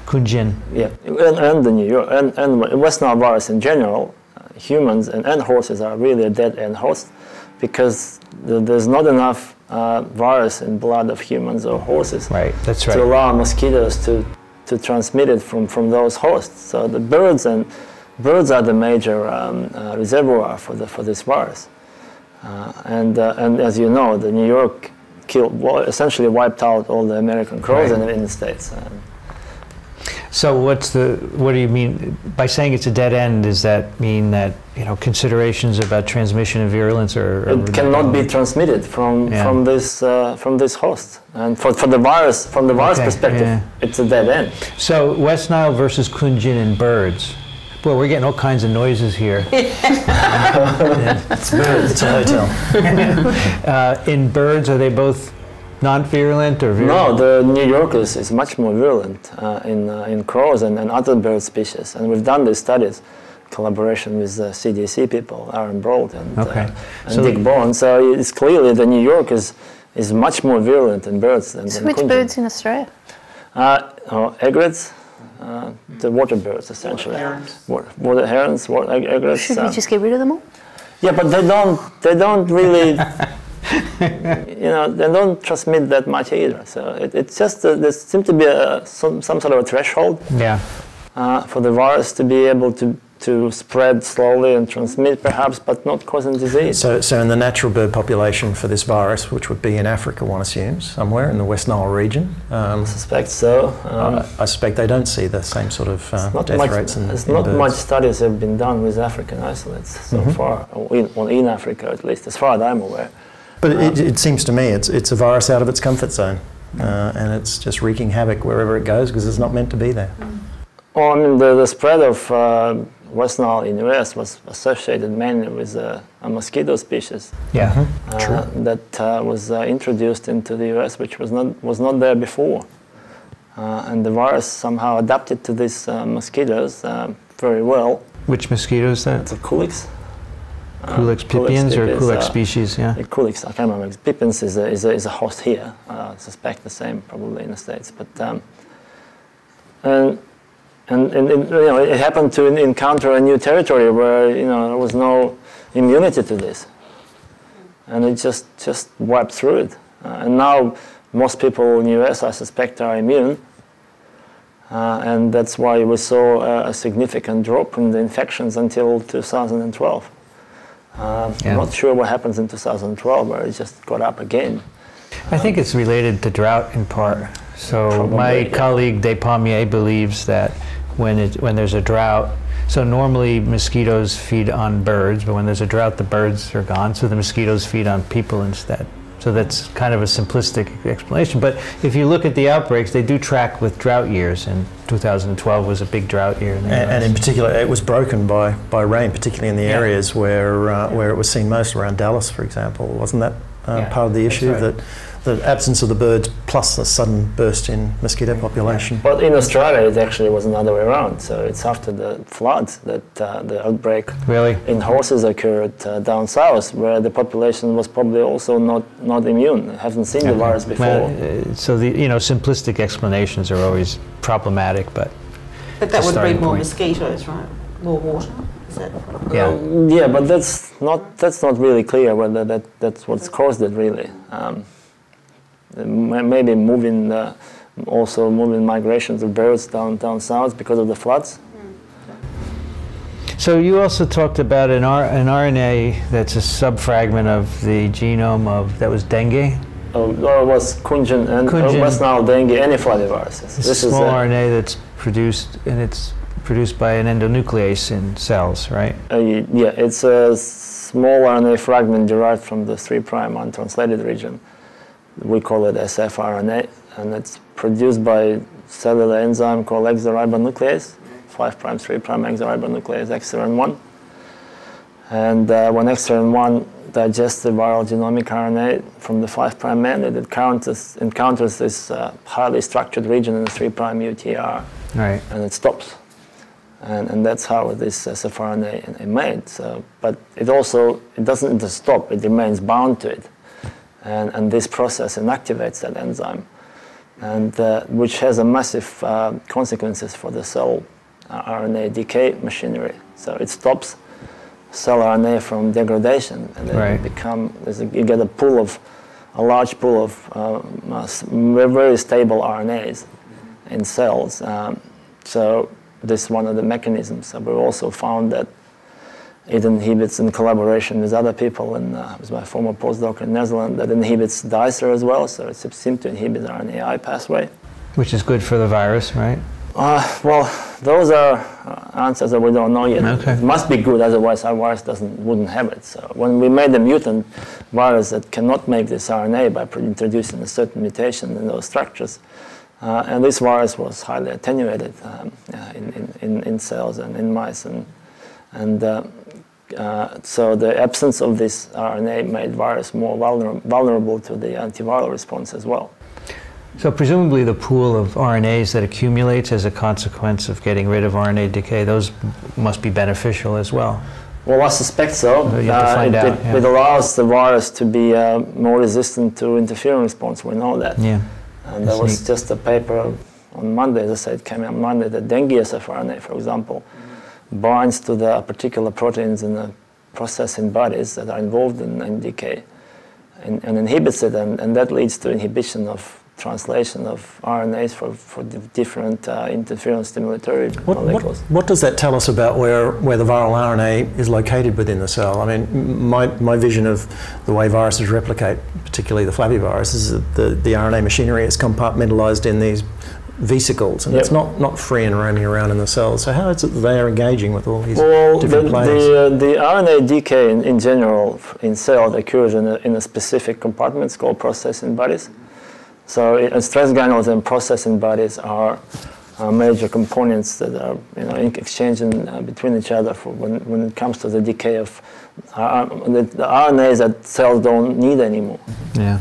Kunjin. Yeah, and, and the New York, and, and West Nile virus in general, uh, humans and, and horses are really a dead-end host because th there's not enough uh, virus in blood of humans or horses right. That's right. to allow mosquitoes to, to transmit it from, from those hosts. So the birds and Birds are the major um, uh, reservoir for the for this virus, uh, and uh, and as you know, the New York killed well, essentially wiped out all the American crows right. in, in the States. Um, so what's the what do you mean by saying it's a dead end? Does that mean that you know considerations about transmission and virulence are? are it cannot be transmitted from yeah. from this uh, from this host, and for for the virus from the virus okay. perspective, yeah. it's a dead end. So West Nile versus Kunjin in birds. Boy, we're getting all kinds of noises here. Yeah. It's birds. It's a hotel. uh, in birds, are they both non-virulent or virulent? No, the New Yorkers is much more virulent uh, in, uh, in crows and, and other bird species. And we've done these studies, collaboration with uh, C D C people, Aaron Broad and, okay. uh, and so Dick Bowen. So it's clearly the New Yorkers is, is much more virulent in birds than so in which Kunjin. Birds in Australia? Uh, oh, egrets. Uh, the water birds, essentially. Water herons. Water, water herons, water egrets. Should we um, just get rid of them all? Yeah, but they don't, they don't really, you know, they don't transmit that much either. So it, it's just, a, there seems to be a, some, some sort of a threshold yeah. uh, for the virus to be able to, to spread slowly and transmit perhaps, but not causing disease. So, so in the natural bird population for this virus, which would be in Africa, one assumes, somewhere in the West Nile region. Um, I suspect so. Um, I, I suspect they don't see the same sort of uh, not death much, rates in There's not birds. much studies have been done with African isolates so mm-hmm. far, or in, or in Africa at least, as far as I'm aware. But um, it, it seems to me it's, it's a virus out of its comfort zone, uh, and it's just wreaking havoc wherever it goes because it's not meant to be there. Well, I mean, the, the spread of uh, West Nile in the U S was associated mainly with uh, a mosquito species yeah, mm-hmm. uh, True. that uh, was uh, introduced into the U S, which was not, was not there before. Uh, and the virus somehow adapted to these uh, mosquitoes uh, very well. Which mosquito is that? It's a Culex. Culex uh, pipiens or Culex uh, species, yeah? Uh, Culex, I can't remember. Pipiens is a, is a, is a host here. Uh, I suspect the same probably in the States. But, um, and, And, and, and you know, it happened to encounter a new territory where you know there was no immunity to this, and it just just wiped through it. Uh, and now most people in the U S, I suspect, are immune, uh, and that's why we saw a, a significant drop in the infections until two thousand twelve. Uh, yeah. I'm not sure what happens in two thousand twelve, where it just got up again. I um, think it's related to drought in part. So Probably, my yeah. colleague Despommier believes that when it when there's a drought, so normally mosquitoes feed on birds, but when there's a drought, the birds are gone, so the mosquitoes feed on people instead. So that's kind of a simplistic explanation. But if you look at the outbreaks, they do track with drought years, and two thousand twelve was a big drought year. In the and, and in particular, it was broken by, by rain, particularly in the yeah. areas where uh, yeah. where it was seen most, around Dallas, for example. Wasn't that uh, yeah. part of the issue? Right. that? The absence of the birds plus the sudden burst in mosquito population. But in Australia, it actually was another way around. So it's after the floods that uh, the outbreak really? in horses occurred uh, down south, where the population was probably also not not immune. Haven't seen yeah. the virus before. Well, uh, so the you know simplistic explanations are always problematic, but but that would breed more point. mosquitoes, right? More water. Is that yeah. Uh, yeah, but that's not that's not really clear whether that that's what's caused it really. Um, maybe moving uh, also moving migrations of birds down down south because of the floods. So you also talked about an, R an R N A that's a subfragment of the genome of that was dengue. Oh, or was Kunjin and Kunjin. West Nile dengue and flaviviruses. This is a small R N A that's produced and it's produced by an endonuclease in cells, right? Uh, yeah, it's a small R N A fragment derived from the three prime untranslated region. We call it S F R N A, and it's produced by cellular enzyme called exoribonuclease, five prime, three prime exoribonuclease, X R N one. And uh, when X R N one digests the viral genomic R N A from the five prime end, it encounters, encounters this uh, highly structured region in the three prime U T R, right. And it stops. And, and that's how this S F R N A is made. So, but it also, it doesn't just stop, it remains bound to it. And, and this process inactivates that enzyme, and, uh, which has a massive uh, consequences for the cell uh, R N A decay machinery. So it stops cell R N A from degradation, and then right. it become, you get a pool of, a large pool of um, very stable R N As in cells. Um, so this is one of the mechanisms. And we also found that it inhibits, in collaboration with other people, and uh, with my former postdoc in Netherlands, that inhibits dicer as well, so it seems to inhibit the R N A I pathway. Which is good for the virus, right? Uh, well, those are answers that we don't know yet. Okay. It must be good, otherwise our virus doesn't, wouldn't have it. So when we made a mutant virus that cannot make this R N A by introducing a certain mutation in those structures, uh, and this virus was highly attenuated um, uh, in, in, in cells and in mice, and, and uh, Uh, so the absence of this R N A made virus more vulner vulnerable to the antiviral response as well. So presumably the pool of R N As that accumulates as a consequence of getting rid of R N A decay, those must be beneficial as well. Well, I suspect so. Uh, you have to find uh, it, out, yeah. it allows the virus to be uh, more resistant to interferon response. We know that. Yeah. And there was neat. just a paper on Monday, as I said, came on Monday, that dengue S F R N A, for example, binds to the particular proteins in the processing bodies that are involved in, in decay, and, and inhibits it, and, and that leads to inhibition of translation of R N As for, for different uh, interferon stimulatory what, molecules. What, what does that tell us about where, where the viral R N A is located within the cell? I mean, my, my vision of the way viruses replicate, particularly the flavivirus, is that the, the R N A machinery is compartmentalized in these vesicles, and yep. it's not, not free and roaming around in the cells. So how is it that they are engaging with all these well, different the, players? Well, the, uh, the R N A decay in, in general in cells occurs in a, in a specific compartment called processing bodies. So it, stress granules and processing bodies are uh, major components that are you know, exchanging uh, between each other for when, when it comes to the decay of uh, the, the R N As that cells don't need anymore. Yeah.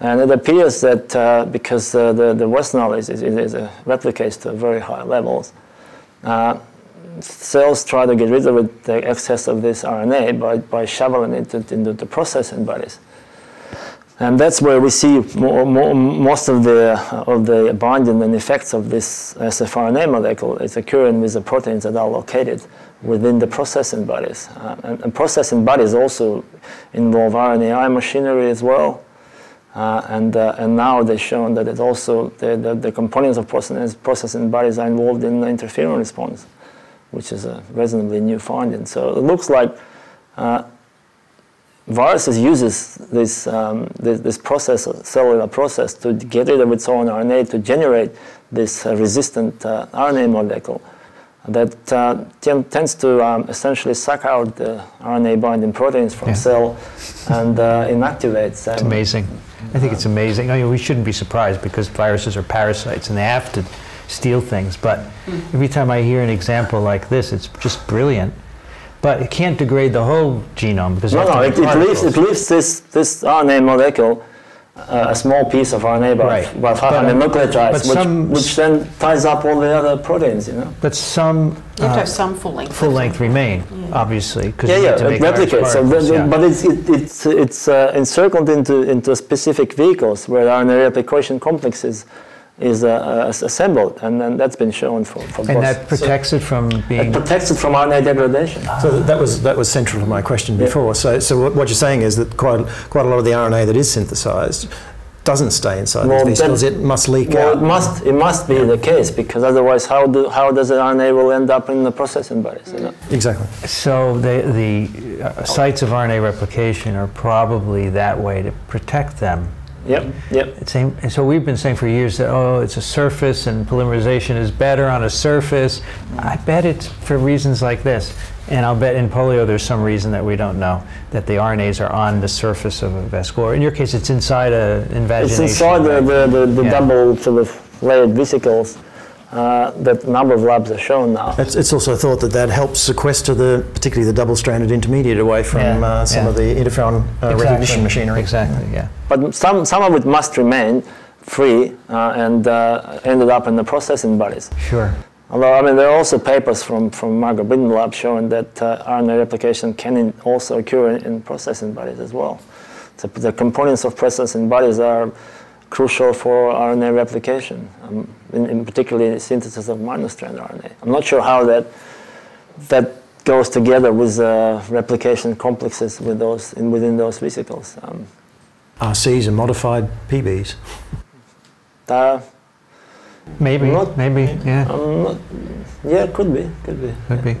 And it appears that uh, because uh, the, the West Nile is, is, is a replicates to very high levels, uh, cells try to get rid of the excess of this R N A by, by shoveling it into the processing bodies. And that's where we see more, more, most of the, uh, of the binding and effects of this S F R N A molecule is occurring with the proteins that are located within the processing bodies. Uh, and, and processing bodies also involve R N A I machinery as well. Uh, and, uh, and now they've shown that it also, the, the, the components of process, processing bodies are involved in the interferon response, which is a reasonably new finding. So it looks like uh, viruses uses this, um, this, this process, cellular process to get rid of its own R N A to generate this uh, resistant uh, R N A molecule that uh, tends to um, essentially suck out the R N A binding proteins from yeah. cell and uh, inactivates them. It's amazing. I think it's amazing. I mean, we shouldn't be surprised because viruses are parasites and they have to steal things. But every time I hear an example like this, it's just brilliant. But it can't degrade the whole genome because no, no, it, it leaves it leaves this this R N A molecule, uh, a small piece of R N A, about right. about five hundred nucleotides, which some, which then ties up all the other proteins. You know. But some you have uh, to have some full length full length remain, yeah. obviously. Yeah, you yeah, to it replicates. So, but, yeah. but it's it, it's it's uh, encircled into into specific vehicles where R N A replication complexes is uh, uh, assembled, and then that's been shown for, for and both. That protects so it from being... It protects it from R N A degradation. So that was, that was central to my question before. Yeah. So, so what you're saying is that quite, quite a lot of the R N A that is synthesized doesn't stay inside well, these cells, it must leak well, out. It must, it must be yeah. the case, because otherwise how, do, how does the R N A will end up in the processing bodies? You know? Exactly. So the, the uh, sites of R N A replication are probably that way to protect them. Yep, yep. Same, and so we've been saying for years that, oh, it's a surface and polymerization is better on a surface. I bet it's for reasons like this. And I'll bet in polio there's some reason that we don't know, that the R N As are on the surface of a vesicle. Or in your case, it's inside a invagination. It's inside right? the, the, the, the yeah. double sort of layered vesicles. Uh, that a number of labs are shown now. It's, it's also thought that that helps sequester the, particularly the double-stranded intermediate away from yeah, uh, some yeah. of the interferon uh, exactly. recognition machinery. Exactly, yeah. But some, some of it must remain free uh, and uh, ended up in the processing bodies. Sure. Although, I mean, there are also papers from, from Margaret Bidden lab showing that uh, R N A replication can in also occur in, in processing bodies as well. So the components of processing bodies are crucial for R N A replication, um, in, in particularly the synthesis of monostrand R N A. I'm not sure how that that goes together with uh, replication complexes with those in, within those vesicles. Um, R Cs and modified P Bs. Uh, maybe, not, maybe, yeah. Um, not, yeah, could be, could be. Could yeah. be.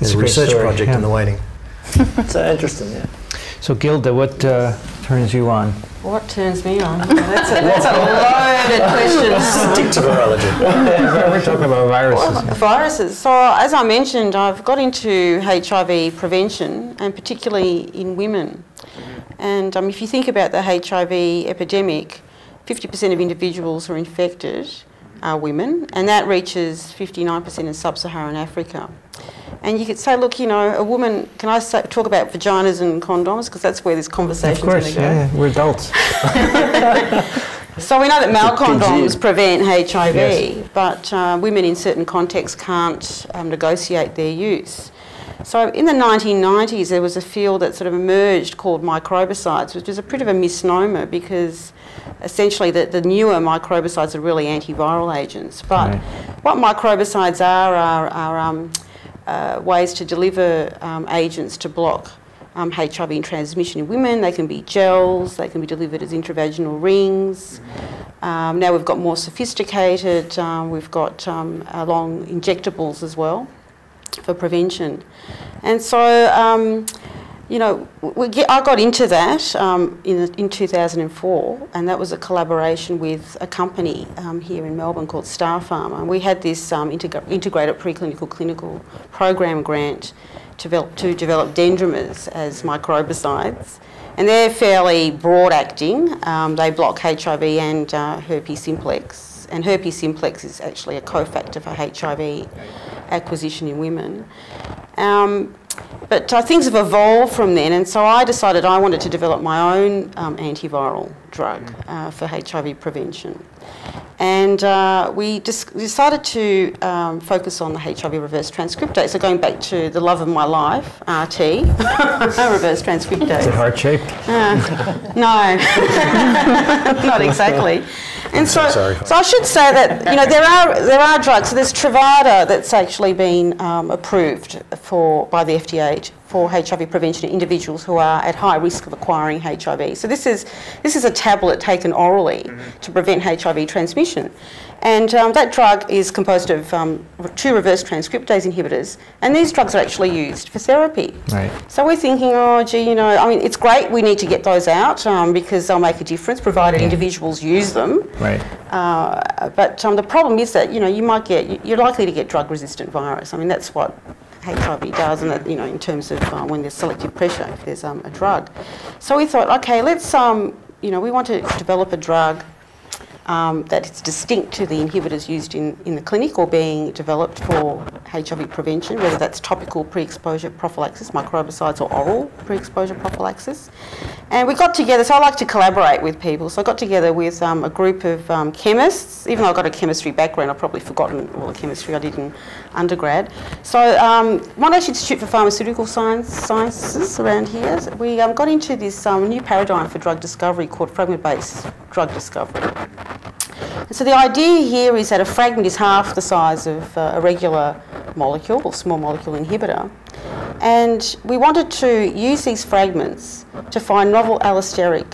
It's a research story, project yeah. in the waiting. It's uh, interesting, yeah. So Gilda, what uh, turns you on? What turns me on? That's a, that's a loaded question. Stick to virology. We're talking about viruses. Well, viruses. So as I mentioned, I've got into H I V prevention, and particularly in women. And um, if you think about the H I V epidemic, fifty percent of individuals who are infected are women, and that reaches fifty-nine percent in sub-Saharan Africa. And you could say, look, you know, a woman, can I say, talk about vaginas and condoms? Because that's where this conversation's going to go. Of course, yeah, yeah, we're adults. So we know that male condoms prevent H I V, yes. but uh, women in certain contexts can't um, negotiate their use. So in the nineteen nineties, there was a field that sort of emerged called microbicides, which is a bit of a misnomer because essentially the, the newer microbicides are really antiviral agents. But right. what microbicides are are... are um, Uh, ways to deliver um, agents to block um, H I V transmission in women. They can be gels, they can be delivered as intravaginal rings. Um, now we've got more sophisticated, um, we've got um, long injectables as well for prevention. And so, um, you know, we get, I got into that um, in, in two thousand four, and that was a collaboration with a company um, here in Melbourne called Star Pharma. And we had this um, integ integrated preclinical clinical program grant to develop, to develop dendrimers as microbicides. And they're fairly broad acting. Um, they block H I V and uh, herpes simplex. And herpes simplex is actually a cofactor for H I V acquisition in women. Um, But uh, things have evolved from then, and so I decided I wanted to develop my own um, antiviral drug uh, for H I V prevention. And uh, we decided to um, focus on the H I V reverse transcriptase. So going back to the love of my life, R T, reverse transcriptase. Is it heart-shaped? Uh, no, not exactly. And so, so, so I should say that, you know, there are, there are drugs. So there's Truvada that's actually been um, approved for, by the F D A for H I V prevention in individuals who are at high risk of acquiring H I V. So this is, this is a tablet taken orally mm-hmm. to prevent H I V transmission. And um, that drug is composed of um, two reverse transcriptase inhibitors, and these drugs are actually used for therapy. Right. So we're thinking, oh, gee, you know, I mean, it's great, we need to get those out um, because they'll make a difference, provided yeah. individuals use them. Right. Uh, but um, the problem is that, you know, you might get, you're likely to get drug-resistant virus. I mean, that's what H I V does, and that, you know, in terms of uh, when there's selective pressure, if there's um, a drug. So we thought, okay, let's, um, you know, we want to develop a drug Um, that it's distinct to the inhibitors used in, in the clinic or being developed for H I V prevention, whether that's topical pre-exposure prophylaxis, microbicides, or oral pre-exposure prophylaxis. And we got together, so I like to collaborate with people, so I got together with um, a group of um, chemists. Even though I've got a chemistry background, I've probably forgotten all the chemistry I did in undergrad. So um, Monash Institute for Pharmaceutical Science, Sciences around here, we um, got into this um, new paradigm for drug discovery called fragment-based drug discovery. And so the idea here is that a fragment is half the size of uh, a regular molecule or small molecule inhibitor. And we wanted to use these fragments to find novel allosteric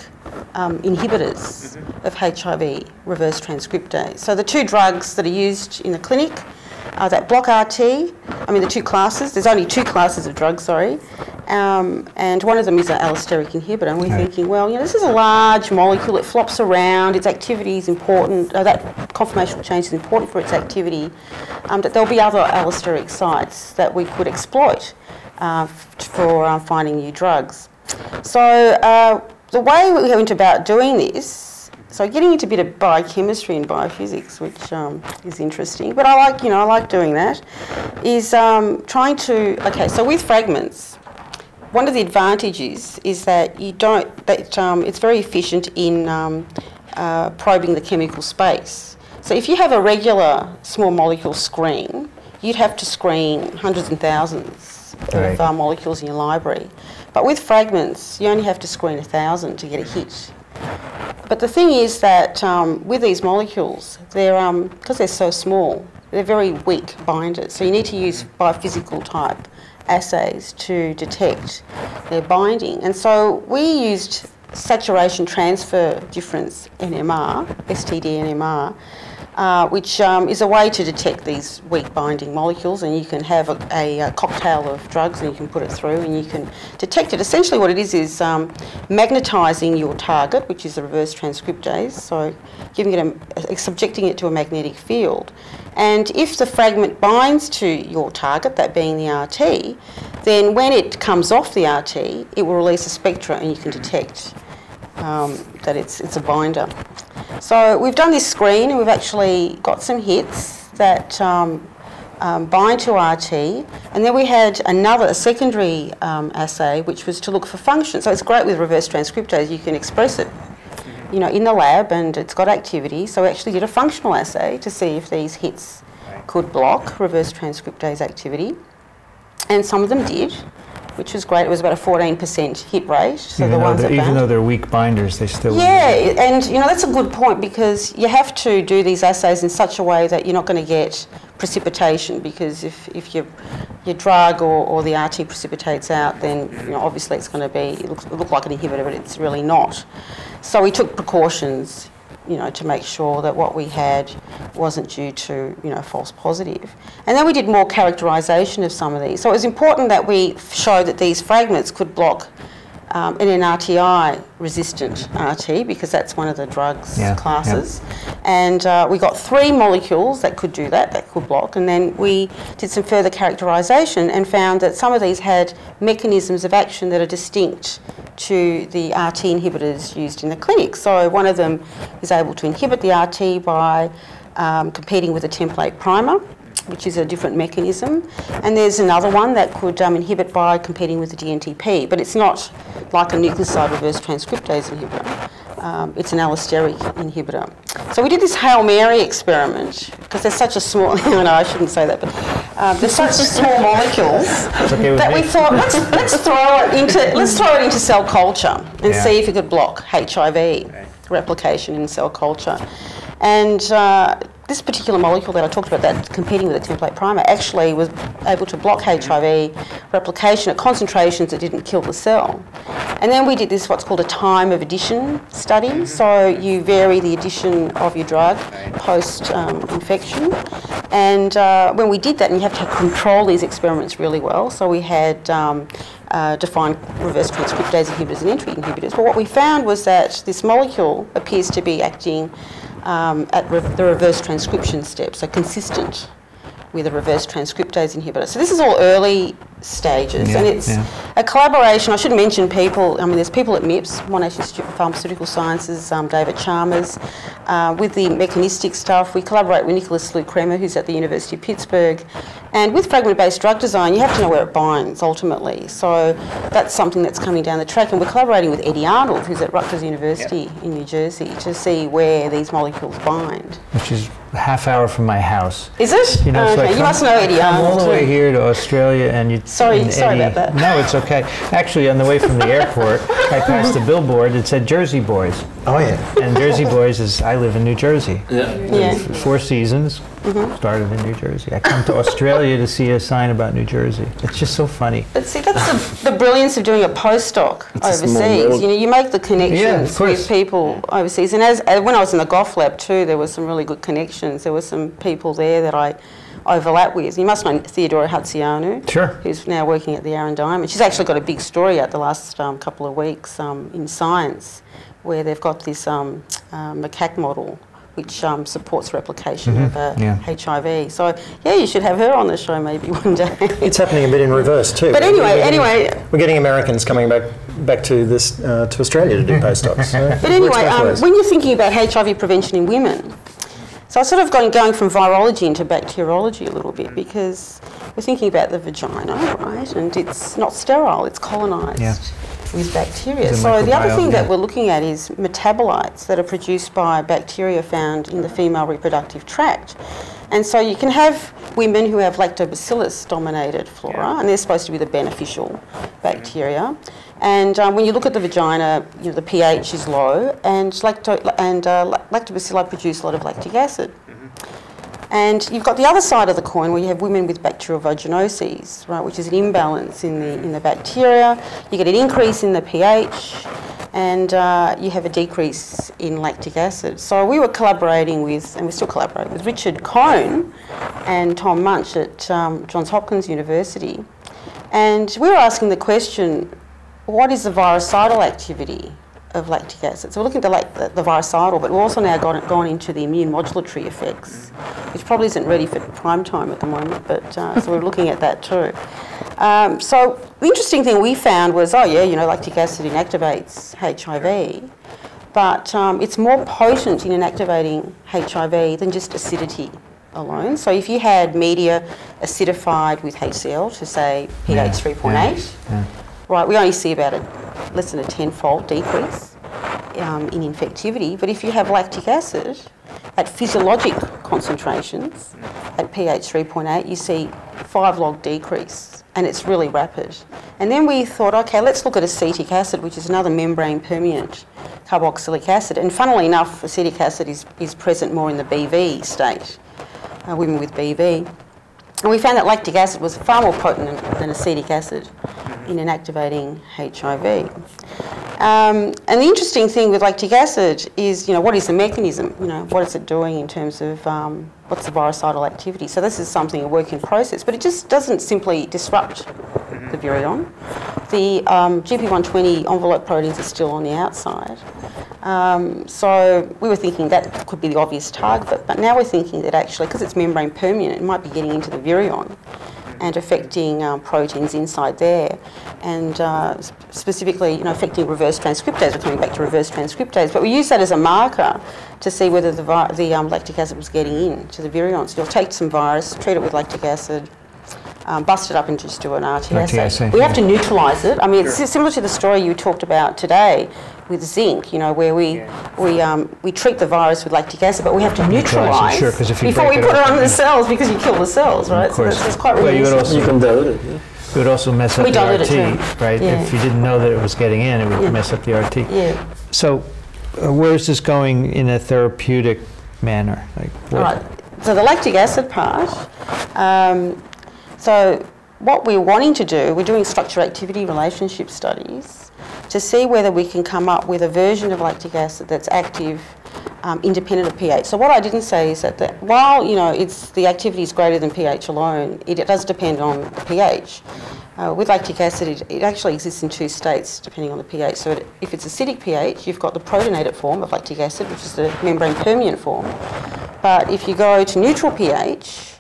um, inhibitors mm-hmm. of H I V reverse transcriptase. So the two drugs that are used in the clinic are that block R T, I mean the two classes, there's only two classes of drugs, sorry, um, and one of them is an allosteric inhibitor, and we're okay. thinking, well, you know, this is a large molecule, it flops around, its activity is important, uh, that conformational change is important for its activity, um, that there'll be other allosteric sites that we could exploit uh, for uh, finding new drugs. So uh, the way we went about doing this, so getting into a bit of biochemistry and biophysics, which um, is interesting, but I like, you know, I like doing that, is um, trying to, okay, so with fragments, one of the advantages is that you don't, that um, it's very efficient in um, uh, probing the chemical space. So if you have a regular small molecule screen, you'd have to screen hundreds and thousands right. of uh, molecules in your library. But with fragments, you only have to screen a thousand to get a hit. But the thing is that um, with these molecules, they're um, because they're so small, they're very weak binders. So you need to use biophysical type assays to detect their binding. And so we used saturation transfer difference N M R, S T D N M R, uh, which um, is a way to detect these weak binding molecules. And you can have a, a, a cocktail of drugs and you can put it through and you can detect it. Essentially what it is is um, magnetising your target, which is the reverse transcriptase, so giving it a, a, subjecting it to a magnetic field. And if the fragment binds to your target, that being the R T, then when it comes off the R T, it will release a spectra and you can detect um, that it's, it's a binder. So we've done this screen and we've actually got some hits that um, um, bind to R T, and then we had another a secondary um, assay which was to look for function. So it's great with reverse transcriptase, you can express it, you know, in the lab and it's got activity, so we actually did a functional assay to see if these hits could block reverse transcriptase activity, and some of them did, which was great. It was about a fourteen percent hit rate. So even the ones though that even though they're weak binders, they still... Yeah, and you know, that's a good point, because you have to do these assays in such a way that you're not going to get precipitation, because if, if your, your drug or, or the R T precipitates out, then you know, obviously it's going to be, it looks, it looks like an inhibitor, but it's really not. So we took precautions, you know, to make sure that what we had wasn't due to, you know, false positive. And then we did more characterisation of some of these. So it was important that we showed that these fragments could block um, an N R T I-resistant R T, because that's one of the drugs yeah, classes. Yeah. And uh, we got three molecules that could do that, that could block, and then we did some further characterisation and found that some of these had mechanisms of action that are distinct to the R T inhibitors used in the clinic. So one of them is able to inhibit the R T by um, competing with a template primer, which is a different mechanism. And there's another one that could um, inhibit by competing with the D N T P, but it's not like a nucleoside reverse transcriptase inhibitor. Um, it's an allosteric inhibitor. So we did this Hail Mary experiment, because there's such a small, no, I shouldn't say that, but um, there's such small molecules okay that me. we thought, let's, let's, throw it into, let's throw it into cell culture and yeah. see if it could block H I V okay. replication in cell culture. And uh, this particular molecule that I talked about, that competing with a template primer, actually was able to block H I V replication at concentrations that didn't kill the cell. And then we did this what's called a time of addition study. So you vary the addition of your drug post-infection. Um, and uh, when we did that, and you have to control these experiments really well, so we had um, uh, defined reverse transcriptase inhibitors and entry inhibitors. But what we found was that this molecule appears to be acting Um, at re the reverse transcription step, so consistent with a reverse transcriptase inhibitor. So this is all early stages, yeah, and it's yeah. a collaboration. I should mention people, I mean, there's people at M I P S, Monash Institute for Pharmaceutical Sciences, um, David Chalmers. Uh, with the mechanistic stuff, we collaborate with Nicholas Luc Kremer, who's at the University of Pittsburgh. And with fragment-based drug design, you have to know where it binds, ultimately. So that's something that's coming down the track. And we're collaborating with Eddie Arnold, who's at Rutgers University yep. in New Jersey, to see where these molecules bind. Which is a half hour from my house. Is it? You know, okay. so you must know Eddie Arnold. I'm all the way here to Australia, and you Sorry, in sorry any, about that. No, it's okay. Actually, on the way from the airport, I passed a billboard that said Jersey Boys. Oh, yeah. And Jersey Boys is, I live in New Jersey. Yeah. yeah. Four seasons, mm-hmm. started in New Jersey. I come to Australia to see a sign about New Jersey. It's just so funny. But see, that's the, the brilliance of doing a postdoc it's overseas. You know, you make the connections yeah, of course. with people overseas. And as, when I was in the Goff lab, too, there were some really good connections. There were some people there that I overlap with. You must know Theodora Hatzianu, sure. who's now working at the Arundine. She's actually got a big story out the last um, couple of weeks um, in Science, where they've got this um, uh, macaque model which um, supports replication mm-hmm. of uh, yeah. H I V. So, yeah, you should have her on the show maybe one day. It's happening a bit in reverse too. But anyway, we're getting, anyway, we're getting Americans coming back back to this uh, to Australia to do postdocs. So but anyway, um, when you're thinking about H I V prevention in women. So I sort of got going from virology into bacteriology a little bit because we're thinking about the vagina, right? And it's not sterile, it's colonised yeah. with bacteria. So the other thing yeah. that we're looking at is metabolites that are produced by bacteria found in the female reproductive tract. And so you can have women who have lactobacillus-dominated flora, yeah. and they're supposed to be the beneficial bacteria. And um, when you look at the vagina, you know, the pH is low, and, lacto and uh, lactobacilli produce a lot of lactic acid. Mm-hmm. And you've got the other side of the coin where you have women with bacterial vaginoses, right, which is an imbalance in the, in the bacteria. You get an increase in the pH, and uh, you have a decrease in lactic acid. So we were collaborating with, and we're still collaborating with, Richard Cohn and Tom Munch at um, Johns Hopkins University. And we were asking the question, what is the virucidal activity of lactic acid? So we're looking at the, like, the, the virucidal, but we've also now gone, gone into the immune modulatory effects, which probably isn't ready for prime time at the moment, but uh, so we're looking at that too. Um, so the interesting thing we found was, oh yeah, you know, lactic acid inactivates H I V, but um, it's more potent in inactivating H I V than just acidity alone. So if you had media acidified with H C L to say pH yeah. three point eight, yeah. yeah. right, we only see about a, less than a tenfold decrease um, in infectivity. But if you have lactic acid at physiologic concentrations, at pH three point eight, you see five log decrease, and it's really rapid. And then we thought, okay, let's look at acetic acid, which is another membrane permeant carboxylic acid. And funnily enough, acetic acid is, is present more in the B V state, uh, women with B V. And we found that lactic acid was far more potent than acetic acid in inactivating H I V. Um, and the interesting thing with lactic acid is, you know, what is the mechanism? You know, what is it doing in terms of um, what's the virucidal activity? So this is something, a work in process, but it just doesn't simply disrupt the virion. The um, G P one twenty envelope proteins are still on the outside. Um, so we were thinking that could be the obvious target, but now we're thinking that actually, because it's membrane permeant, it might be getting into the virion and affecting um, proteins inside there, and uh, specifically, you know, affecting reverse transcriptase. We're coming back to reverse transcriptase, but we use that as a marker to see whether the, vi the um, lactic acid was getting in to the virion. So you'll take some virus, treat it with lactic acid, um, bust it up, and just do an R T S A. We have to neutralise it. I mean, sure. it's similar to the story you talked about today with zinc, you know, where we yeah. we um, we treat the virus with lactic acid, but we have to neutralise sure, before we put it, it on the cells, because you kill the cells, right? Of course. So that's, that's quite well, really you, would also, you can dilute it. Yeah. It would also mess up we the R T, it right? Yeah. If you didn't know that it was getting in, it would yeah. mess up the R T. Yeah. So uh, where is this going in a therapeutic manner? Like what? Right. So the lactic acid part, um, so what we're wanting to do, we're doing structure-activity relationship studies to see whether we can come up with a version of lactic acid that's active um, independent of pH. So what I didn't say is that the, while, you know, it's the activity is greater than pH alone, it, it does depend on the pH. Uh, with lactic acid, it, it actually exists in two states depending on the pH. So it, if it's acidic pH, you've got the protonated form of lactic acid, which is the membrane permeant form. But if you go to neutral pH,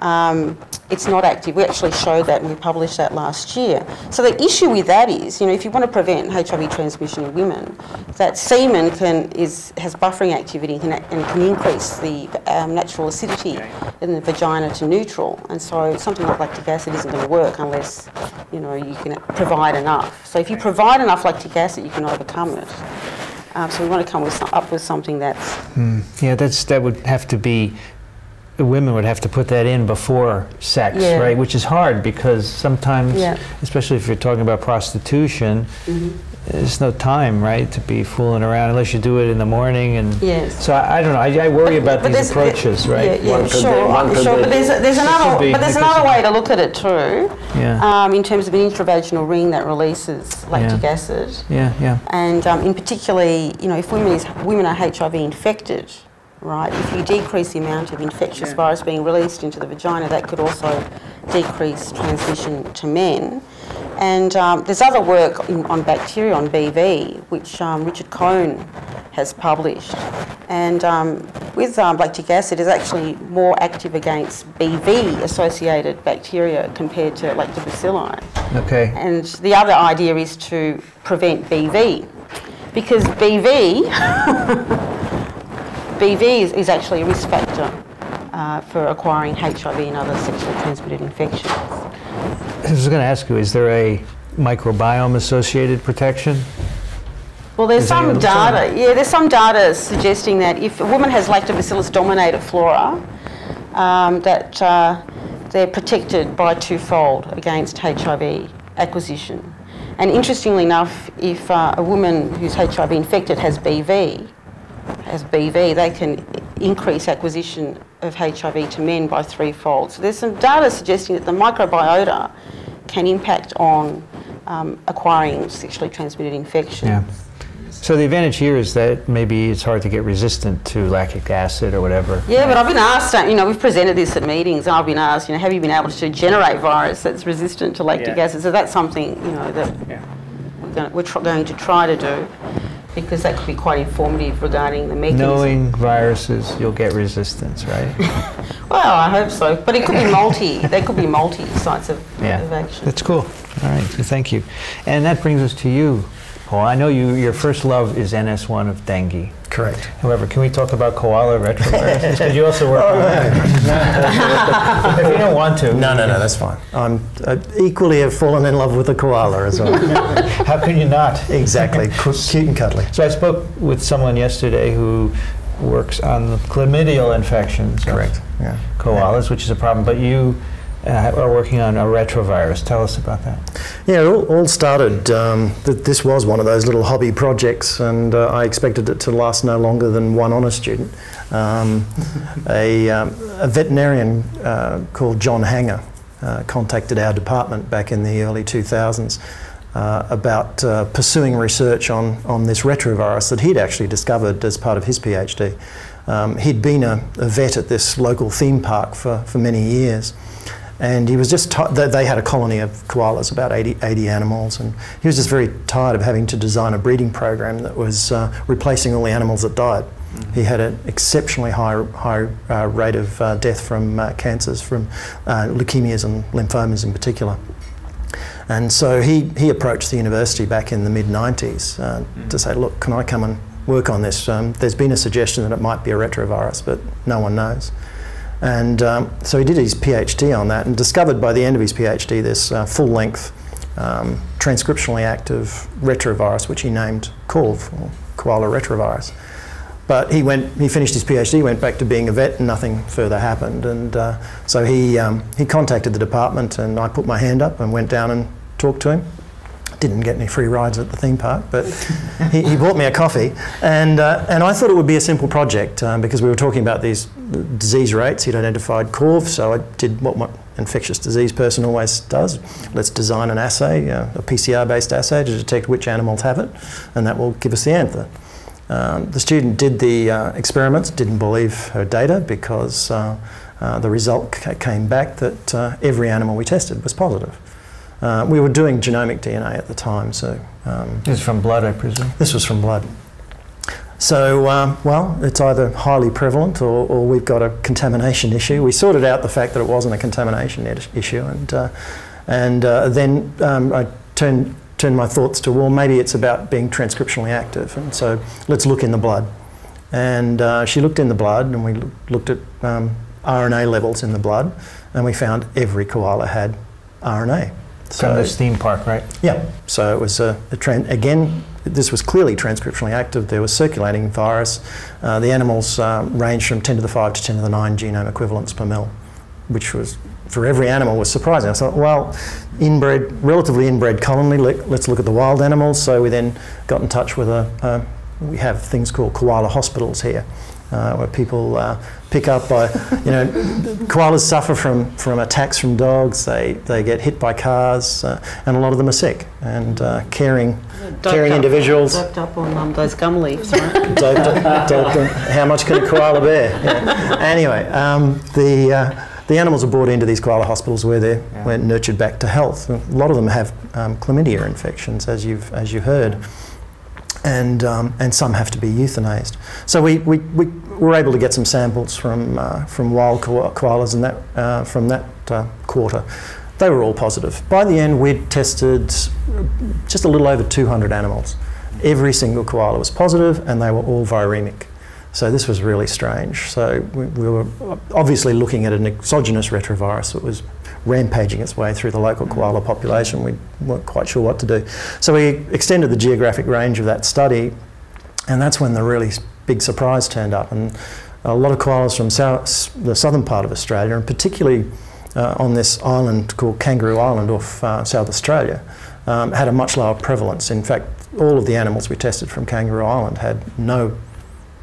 um, it's not active. We actually showed that and we published that last year. So the issue with that is, you know, if you want to prevent H I V transmission in women, that semen can, is, has buffering activity and can, and can increase the um, natural acidity in the vagina to neutral. And so something like lactic acid isn't going to work unless, you know, you can provide enough. So if you provide enough lactic acid, you can overcome it. Um, so we want to come with, up with something that's... Mm. Yeah, that's, that would have to be women would have to put that in before sex, yeah. right? Which is hard because sometimes, yeah. especially if you're talking about prostitution, mm-hmm. there's no time, right, to be fooling around unless you do it in the morning. And yes. so I, I don't know. I, I worry but, about but these approaches, it, right? Yeah, yeah, sure, be, sure. But there's a, there's another be, but there's another way to look at it too. Yeah. Um, in terms of an intravaginal ring that releases lactic yeah. acid. Yeah, yeah. And um, in particularly, you know, if women is, women are H I V infected. Right, if you decrease the amount of infectious yeah. virus being released into the vagina, that could also decrease transmission to men. And um, there's other work in, on bacteria, on B V, which um, Richard Cohn has published. And um, with um, lactic acid, is actually more active against B V-associated bacteria compared to lactobacilli. Okay. And the other idea is to prevent B V, because B V... B V is, is actually a risk factor uh, for acquiring H I V and other sexually transmitted infections. I was going to ask you, is there a microbiome-associated protection? Well, there's is some data. Yeah, there's some data suggesting that if a woman has lactobacillus dominant flora, um, that uh, they're protected by twofold against H I V acquisition. And interestingly enough, if uh, a woman who's H I V infected has B V, as B V, they can increase acquisition of H I V to men by threefold. So there's some data suggesting that the microbiota can impact on um, acquiring sexually transmitted infections. Yeah. So the advantage here is that maybe it's hard to get resistant to lactic acid or whatever. Yeah, right? But I've been asked, you know, we've presented this at meetings, and I've been asked, you know, have you been able to generate virus that's resistant to lactic yeah. acid? So that's something, you know, that yeah. we're, going, we're tr going to try to do, because that could be quite informative regarding the mechanism. Knowing viruses, you'll get resistance, right? Well, I hope so. But it could be multi. There could be multi sites of, yeah. of action. That's cool. All right. So thank you. And that brings us to you, Paul. I know you. Your first love is N S one of dengue. Correct. However, can we talk about koala retroviruses? Because you also work on that. If you don't want to. No, no, no, that's fine. I'm uh, equally have fallen in love with a koala as well. How can you not? Exactly. Cute and cuddly. So I spoke with someone yesterday who works on the chlamydial infections. Correct. Yeah. Koalas, yeah. which is a problem. But you uh, are working on a retrovirus. Tell us about that. Yeah, it all, all started, um, th this was one of those little hobby projects, and uh, I expected it to last no longer than one honour student. Um, a, um, a veterinarian uh, called John Hanger uh, contacted our department back in the early two thousands uh, about uh, pursuing research on, on this retrovirus that he'd actually discovered as part of his PhD. Um, he'd been a, a vet at this local theme park for, for many years. And he was just, they had a colony of koalas, about eighty, eighty animals, and he was just very tired of having to design a breeding program that was uh, replacing all the animals that died. Mm-hmm. He had an exceptionally high, high uh, rate of uh, death from uh, cancers, from uh, leukemias and lymphomas in particular. And so he, he approached the university back in the mid nineties uh, mm-hmm. to say, look, can I come and work on this? Um, there's been a suggestion that it might be a retrovirus, but no one knows. And um, so he did his PhD on that, and discovered by the end of his PhD this uh, full-length um, transcriptionally active retrovirus, which he named CORV, or koala retrovirus. But he went, he finished his PhD, went back to being a vet, and nothing further happened. And uh, so he um, he contacted the department, and I put my hand up and went down and talked to him. Didn't get any free rides at the theme park, but he, he bought me a coffee, and uh, and I thought it would be a simple project um, because we were talking about these disease rates. He'd identified CORV, so I did what my infectious disease person always does. Let's design an assay, uh, a P C R-based assay, to detect which animals have it, and that will give us the answer. Um, the student did the uh, experiments, didn't believe her data, because uh, uh, the result came back that uh, every animal we tested was positive. Uh, we were doing genomic D N A at the time, so... Um, this was from blood, I presume? This was from blood. So, uh, well, it's either highly prevalent or, or we've got a contamination issue. We sorted out the fact that it wasn't a contamination issue, and uh, and uh, then um, I turned, turned my thoughts to, well, maybe it's about being transcriptionally active, and so let's look in the blood. And uh, she looked in the blood, and we looked at um, R N A levels in the blood, and we found every koala had R N A. So, from this theme park, right? Yeah. So it was, a, a trend again, this was clearly transcriptionally active. There was circulating virus. Uh, the animals um, ranged from ten to the five to ten to the nine genome equivalents per mil, which was, for every animal, was surprising. I thought, well, inbred, relatively inbred colony, let, let's look at the wild animals. So we then got in touch with a, uh, we have things called koala hospitals here, uh, where people uh, pick up by, you know, koalas suffer from, from attacks from dogs, they, they get hit by cars, uh, and a lot of them are sick. And uh, caring, caring up, individuals. Doped up on um, those gum leaves, right? Doped up, doped up. How much can a koala bear? Yeah. Anyway, um, the... Uh, The animals are brought into these koala hospitals where they're yeah. where nurtured back to health. A lot of them have um, chlamydia infections, as you've as you heard, and um, and some have to be euthanized. So we we, we were able to get some samples from uh, from wild ko koalas and that uh, from that uh, quarter. They were all positive. By the end, we'd tested just a little over two hundred animals. Every single koala was positive, and they were all viremic. So this was really strange. So we, we were obviously looking at an exogenous retrovirus that was rampaging its way through the local koala population. We weren't quite sure what to do. So we extended the geographic range of that study, and that's when the really big surprise turned up. And a lot of koalas from south, the southern part of Australia, and particularly uh, on this island called Kangaroo Island off uh, South Australia, um, had a much lower prevalence. In fact, all of the animals we tested from Kangaroo Island had no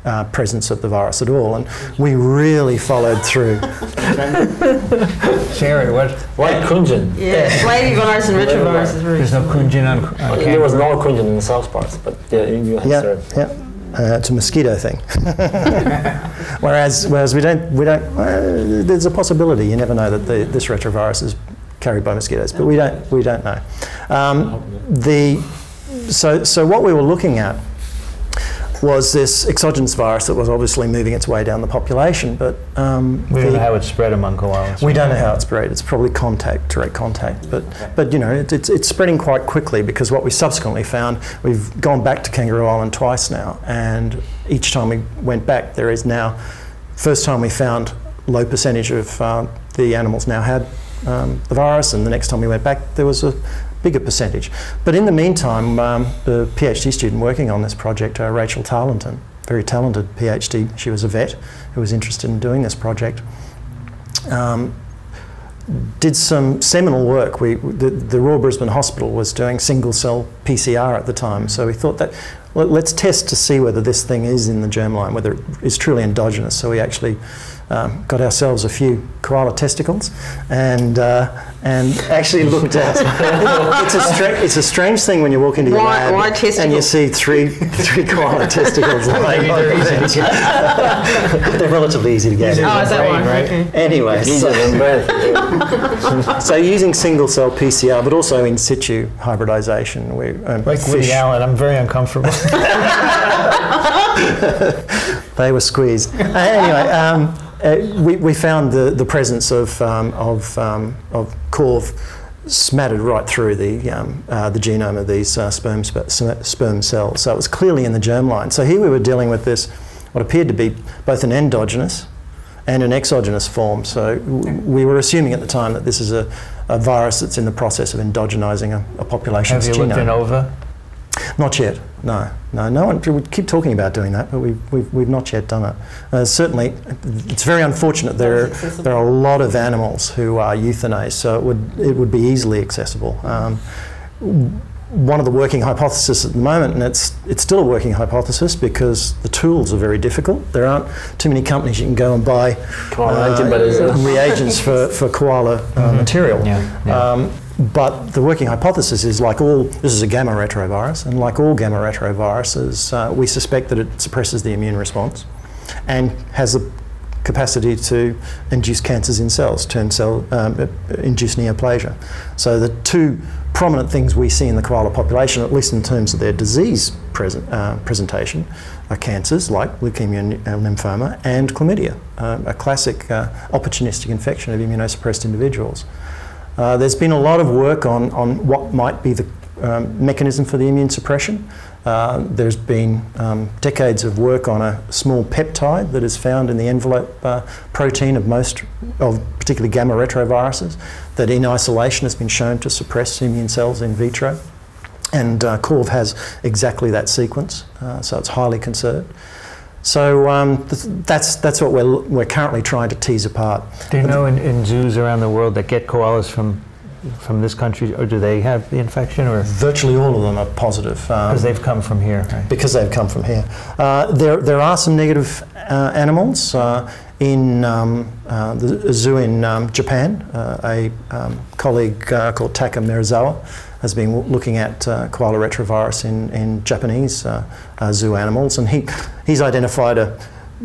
Uh, presence of the virus at all, and we really followed through. Sherry, what? Like Kunjin. Yeah, flavivirus yeah. and retrovirus is really. There's no Kunjin on. on well, there was no Kunjin in the south parts, but yeah, you had yeah, served. Yeah. Uh, it's a mosquito thing. whereas, whereas we don't, we don't. Uh, there's a possibility. You never know that the, this retrovirus is carried by mosquitoes, but we don't, we don't know. Um, the, so, so what we were looking at was this exogenous virus that was obviously moving its way down the population, but um, we don't know how it spread among koalas. We don't know how it spread. It's probably contact, direct contact, but okay. but you know it, it's it's spreading quite quickly, because what we subsequently found, we've gone back to Kangaroo Island twice now, and each time we went back, there is now, first time we found low percentage of uh, the animals now had um, the virus, and the next time we went back there was a bigger percentage. But in the meantime, um, the PhD student working on this project, uh, Rachel Tarleton, very talented PhD, she was a vet who was interested in doing this project, um, did some seminal work. We, the, the Royal Brisbane Hospital was doing single cell P C R at the time, so we thought that well, let's test to see whether this thing is in the germline, whether it is truly endogenous. So we actually Um, got ourselves a few koala testicles, and uh, and actually looked at. It's a it's a strange thing when you walk into your why, lab why and you see three three koala testicles. Lying they're, on they're relatively easy to get. Oh, is that one? Right? Okay. Anyway, so, so using single cell P C R, but also in situ hybridization. We um, like Woody Allen. I'm very uncomfortable. They were squeezed. Uh, anyway, um, uh, we, we found the, the presence of, um, of, um, of corv smattered right through the, um, uh, the genome of these uh, sperm, sp sperm cells. So it was clearly in the germline. So here we were dealing with this, what appeared to be both an endogenous and an exogenous form. So w we were assuming at the time that this is a, a virus that's in the process of endogenizing a, a population's genome. Have you looked in over? Not yet, no, no, no one, we keep talking about doing that, but we've, we've, we've not yet done it. Uh, certainly, it's very unfortunate there are, there are a lot of animals who are euthanized, so it would, it would be easily accessible. Um, one of the working hypotheses at the moment, and it's, it's still a working hypothesis because the tools are very difficult. There aren't too many companies you can go and buy uh, reagents for, for koala uh, mm-hmm. material. Yeah, yeah. Um, But the working hypothesis is, like all, this is a gamma retrovirus, and like all gamma retroviruses, uh, we suspect that it suppresses the immune response and has the capacity to induce cancers in cells, turn cell, um, induce neoplasia. So the two prominent things we see in the koala population, at least in terms of their disease present, uh, presentation, are cancers like leukemia and lymphoma and chlamydia, uh, a classic uh, opportunistic infection of immunosuppressed individuals. Uh, there's been a lot of work on, on what might be the um, mechanism for the immune suppression. Uh, there's been um, decades of work on a small peptide that is found in the envelope uh, protein of most, of particularly gamma retroviruses, that in isolation has been shown to suppress immune cells in vitro. And uh, Corv has exactly that sequence, uh, so it's highly conserved. So um, th that's that's what we're we're currently trying to tease apart. Do you but know in, in zoos around the world that get koalas from from this country, or do they have the infection? Or virtually all of them are positive because um, they've come from here. Right? Because they've come from here. Uh, there there are some negative uh, animals uh, in um, uh, the zoo in um, Japan. Uh, a um, colleague uh, called Taka Mirazawa has been looking at uh, koala retrovirus in, in Japanese uh, uh, zoo animals, and he, he's identified a,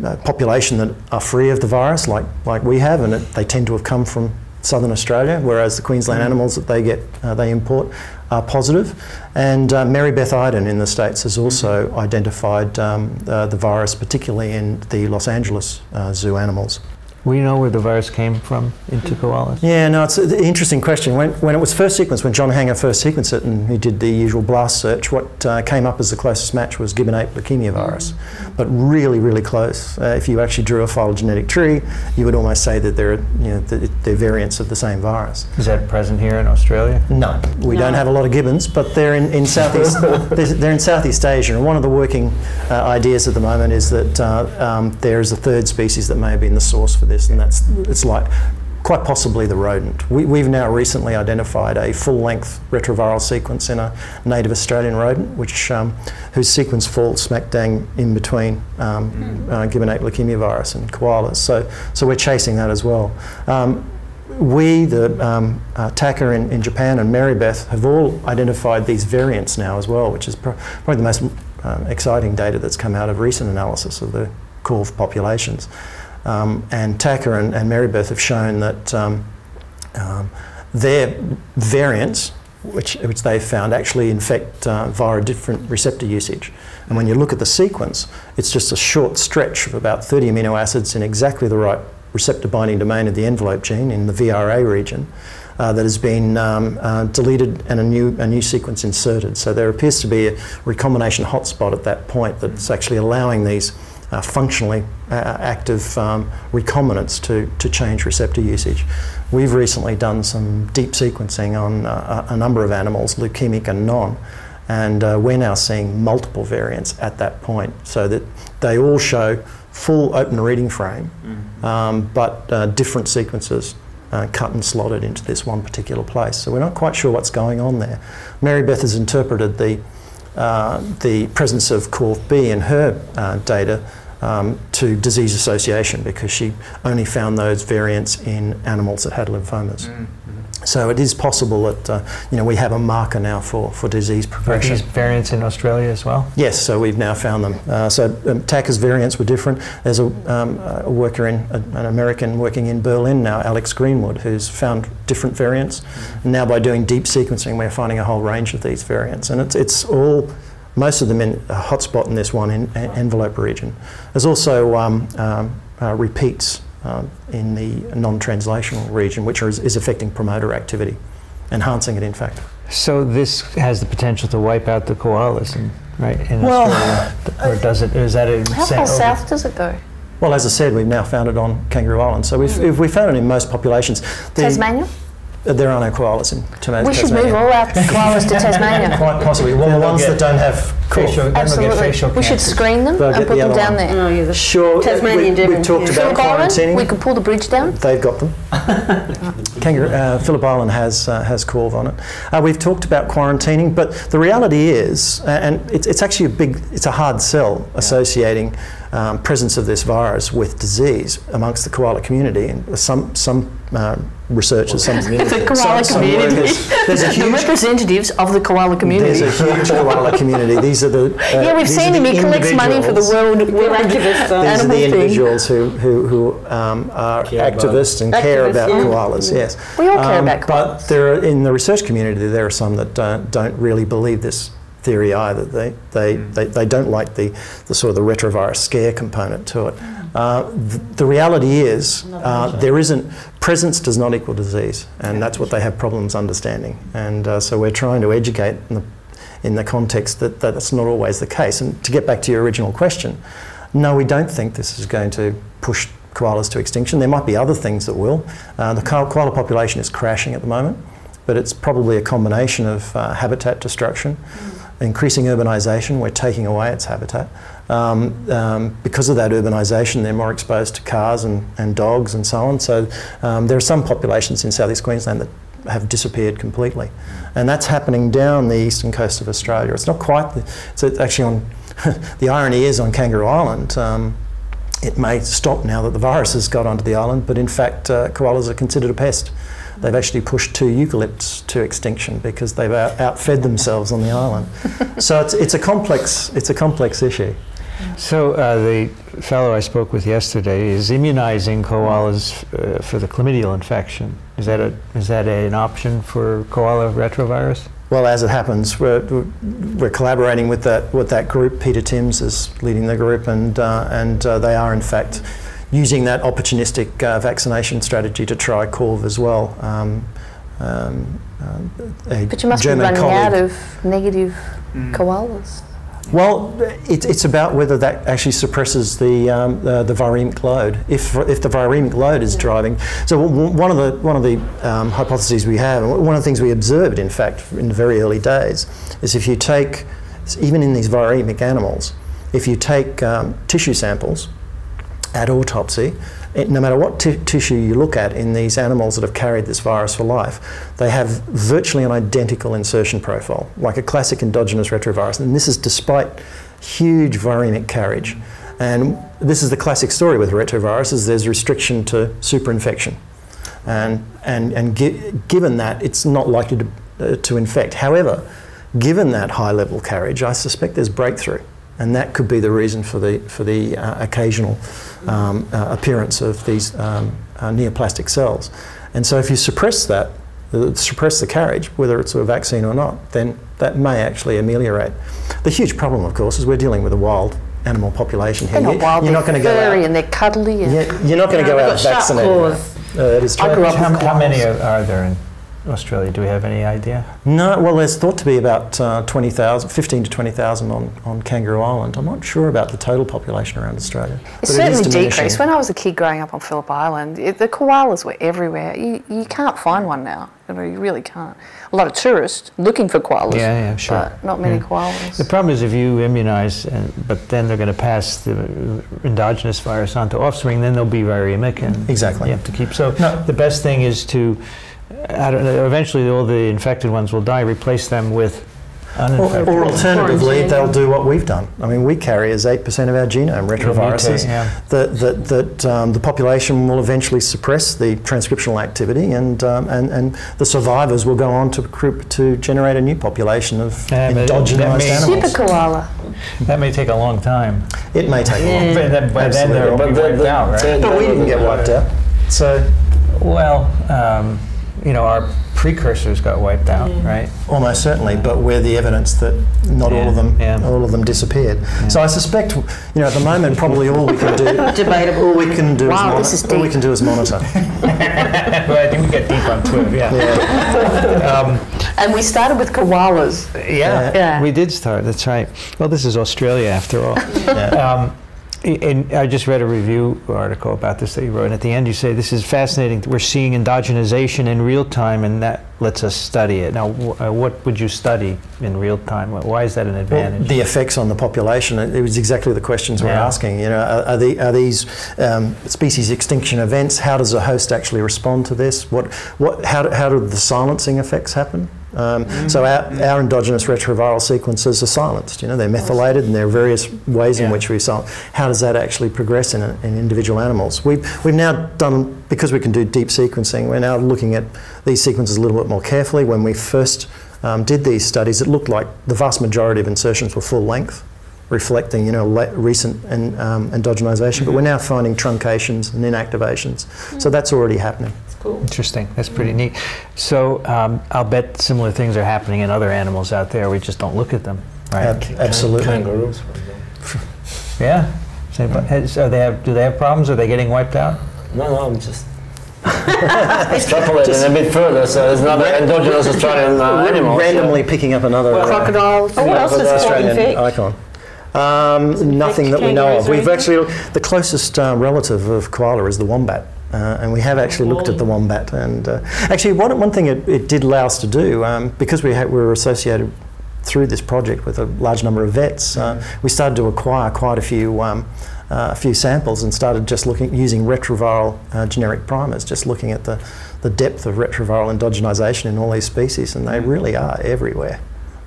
a population that are free of the virus, like, like we have, and it, they tend to have come from southern Australia, whereas the Queensland animals that they get, uh, they import, are positive. And uh, Mary Beth Iden in the States has also mm-hmm. identified um, uh, the virus, particularly in the Los Angeles uh, zoo animals. We know where the virus came from into koalas. Yeah, no, it's an interesting question. When, when it was first sequenced, when John Hanger first sequenced it and he did the usual blast search, what uh, came up as the closest match was gibbon ape leukemia virus, but really, really close. Uh, if you actually drew a phylogenetic tree, you would almost say that they're, you know, th they're variants of the same virus. Is that present here in Australia? No, we no. don't have a lot of gibbons, but they're in, in Southeast they're in Southeast Asia, and one of the working uh, ideas at the moment is that uh, um, there is a third species that may have been the source for this, and that's, it's like quite possibly the rodent. We, we've now recently identified a full-length retroviral sequence in a native Australian rodent, which um, whose sequence falls smack dang in between um, uh, gibbon ape leukemia virus and koalas. So, so we're chasing that as well. Um, we, the um, uh, Taka in, in Japan and Mary Beth, have all identified these variants now as well, which is pr probably the most um, exciting data that's come out of recent analysis of the Corv populations. Um, and Taka and, and Mary Beth have shown that um, um, their variants, which, which they've found, actually infect uh, via different receptor usage. And when you look at the sequence, it's just a short stretch of about thirty amino acids in exactly the right receptor binding domain of the envelope gene in the V R A region uh, that has been um, uh, deleted and a new, a new sequence inserted. So there appears to be a recombination hotspot at that point that's actually allowing these Uh, functionally uh, active um, recombinants to, to change receptor usage. We've recently done some deep sequencing on uh, a number of animals, leukemic and non, and uh, we're now seeing multiple variants at that point, so that they all show full open reading frame, mm-hmm. um, but uh, different sequences uh, cut and slotted into this one particular place. So we're not quite sure what's going on there. Mary Beth has interpreted the, uh, the presence of Corv B in her uh, data Um, to disease association, because she only found those variants in animals that had lymphomas. Mm-hmm. So it is possible that uh, you know, we have a marker now for, for disease progression. Are these variants in Australia as well? Yes, so we've now found them. Uh, so um, Taka's variants were different. There's a, um, a worker, in, a, an American working in Berlin now, Alex Greenwood, who's found different variants. Mm-hmm. And now by doing deep sequencing, we're finding a whole range of these variants. And it's, it's all, most of them in a hotspot in this one in, a, envelope region. There's also um, um, uh, repeats um, in the non-translational region, which are, is affecting promoter activity, enhancing it in fact. So this has the potential to wipe out the koalas, in, right, in well, Australia, or does it, is that a... How far south does it go? Well, as I said, we've now found it on Kangaroo Island, so we've, mm. we've found it in most populations. The Tasmania? There are no koalas in Tasmania. We should move all our koalas to Tasmania. Quite possibly. Well, the ones that don't have facial, absolutely. Facial we should screen them and put the them down one. There. No, yeah, the sure. Tasmanian we, we talked yeah. about quarantining. We could pull the bridge down. They've got them. Kangaroo, uh, Phillip Island has uh, has Corv on it. Uh, we've talked about quarantining, but the reality is, uh, and it's, it's actually a big, it's a hard sell yeah. associating um, presence of this virus with disease amongst the koala community, and some some. Uh, researchers, some, the koala some, community. Some there's a huge the representatives of the koala community. There's a huge koala community. These are the uh, yeah, we've seen him. He collects money for the world. We're activists. These are the individuals who who, who um, are care activists and activists, care about yeah. koalas. Yes, we all care um, about koalas. But there are, in the research community, there are some that don't, don't really believe this theory either. They they, mm. they, they don't like the the sort of the retrovirus scare component to it. Uh, th the reality is uh, there isn't, presence does not equal disease, and that's what they have problems understanding. And uh, so we're trying to educate in the, in the context that, that that's not always the case. And to get back to your original question, no, we don't think this is going to push koalas to extinction. There might be other things that will. Uh, the koala population is crashing at the moment, but it's probably a combination of uh, habitat destruction, increasing urbanisation. We're taking away its habitat. Um, um, because of that urbanisation, they're more exposed to cars and, and dogs and so on. So um, there are some populations in southeast Queensland that have disappeared completely. And that's happening down the eastern coast of Australia. It's not quite, the, it's actually on, the irony is on Kangaroo Island, um, it may stop now that the virus has got onto the island, but in fact uh, koalas are considered a pest. They've actually pushed two eucalypts to extinction because they've out outfed themselves on the island. So it's, it's, a complex, it's a complex issue. So uh, the fellow I spoke with yesterday is immunizing koalas uh, for the chlamydial infection. Is that, a, is that a, an option for koala retrovirus? Well, as it happens, we're, we're collaborating with that, with that group. Peter Timms is leading the group, and, uh, and uh, they are, in fact, using that opportunistic uh, vaccination strategy to try corv as well. Um, um, uh, but you must German be running colleague. out of negative mm. koalas. Well, it, it's about whether that actually suppresses the um, uh, the viremic load. If if the viremic load is driving, so w one of the one of the um, hypotheses we have, and one of the things we observed, in fact, in the very early days, is if you take, even in these viremic animals, if you take um, tissue samples at autopsy, it, no matter what t tissue you look at in these animals that have carried this virus for life, they have virtually an identical insertion profile, like a classic endogenous retrovirus. And this is despite huge viremic carriage. And this is the classic story with retroviruses: there's restriction to superinfection, and and and gi given that, it's not likely to uh, to infect. However, given that high level carriage, I suspect there's breakthrough. And that could be the reason for the, for the uh, occasional um, uh, appearance of these um, uh, neoplastic cells. And so if you suppress that, uh, suppress the carriage, whether it's a vaccine or not, then that may actually ameliorate. The huge problem, of course, is we're dealing with a wild animal population here. They're not wild, you're not going to go out, and they're cuddly. And you're, you're not going to go out vaccinated. Uh, that is true. I grew up with how many are, are there in Australia? Do we have any idea? No, well, there's thought to be about uh, twenty thousand, fifteen to twenty thousand on, on Kangaroo Island. I'm not sure about the total population around Australia. It's certainly decreased. When I was a kid growing up on Phillip Island, it, the koalas were everywhere. You, you can't find one now. I mean, you really can't. A lot of tourists looking for koalas, yeah, yeah, sure. but not many yeah. koalas. The problem is if you immunise, and, but then they're going to pass the endogenous virus onto offspring, then they'll be viremic. And exactly. You have to keep, so no. the best thing is to, I don't know, eventually all the infected ones will die, replace them with uninfected Or, or alternatively, they'll do what we've done. I mean, we carry as eight percent of our genome retroviruses. Yeah. That, that, that um, the population will eventually suppress the transcriptional activity, and, um, and, and the survivors will go on to, to generate a new population of yeah, endogenized animals. Super koala. That may take a long time. It may take yeah. a long time. But, but then they'll be wiped out, right? But we didn't get wiped out. So, well... Um, you know, our precursors got wiped out, yeah. right? Almost certainly, yeah. but we're the evidence that not yeah. all of them, yeah. all of them disappeared. Yeah. So I suspect, you know, at the moment, probably all we can do, debatable, all we can do, wow, is, this is all we can do is monitor. Well, I think we get deep on TWIV, yeah. yeah. um, and we started with koalas. Yeah, yeah, we did start. That's right. Well, this is Australia after all. Yeah. Um, And I just read a review article about this that you wrote, and at the end you say, this is fascinating, we're seeing endogenization in real time, and that lets us study it. Now, w uh, what would you study in real time? Why is that an advantage? Well, the effects on the population, it was exactly the questions yeah. we're asking. You know, are, are, the, are these um, species extinction events, how does a host actually respond to this? What, what, how, do, how do the silencing effects happen? Um, mm-hmm. So our, our endogenous retroviral sequences are silenced. You know, they're methylated, and there are various ways yeah. in which we silence. How does that actually progress in, a, in individual animals? We've, we've now done, because we can do deep sequencing, we're now looking at these sequences a little bit more carefully. When we first um, did these studies, it looked like the vast majority of insertions were full length, reflecting, you know, recent and, um, endogenization. Mm-hmm. But we're now finding truncations and inactivations. Mm-hmm. So that's already happening. Cool. Interesting. That's pretty neat. So um, I'll bet similar things are happening in other animals out there. We just don't look at them, right? Ab absolutely. Kangaroos. Yeah. So, has, are they have, do they have problems? Are they getting wiped out? No, no, I'm just extrapolating just a bit further. So it's another endogenous Australian uh, animal. Randomly so. picking up another well, uh, crocodiles. Oh, what else is Australian icon? Um, nothing that we know of. We've actually looked, the closest uh, relative of koala is the wombat, uh, and we have actually looked at the wombat. And uh, actually, one one thing it, it did allow us to do, um, because we had, we were associated through this project with a large number of vets, uh, we started to acquire quite a few um, a few samples and started just looking using retroviral uh, generic primers, just looking at the the depth of retroviral endogenization in all these species, and they really are everywhere.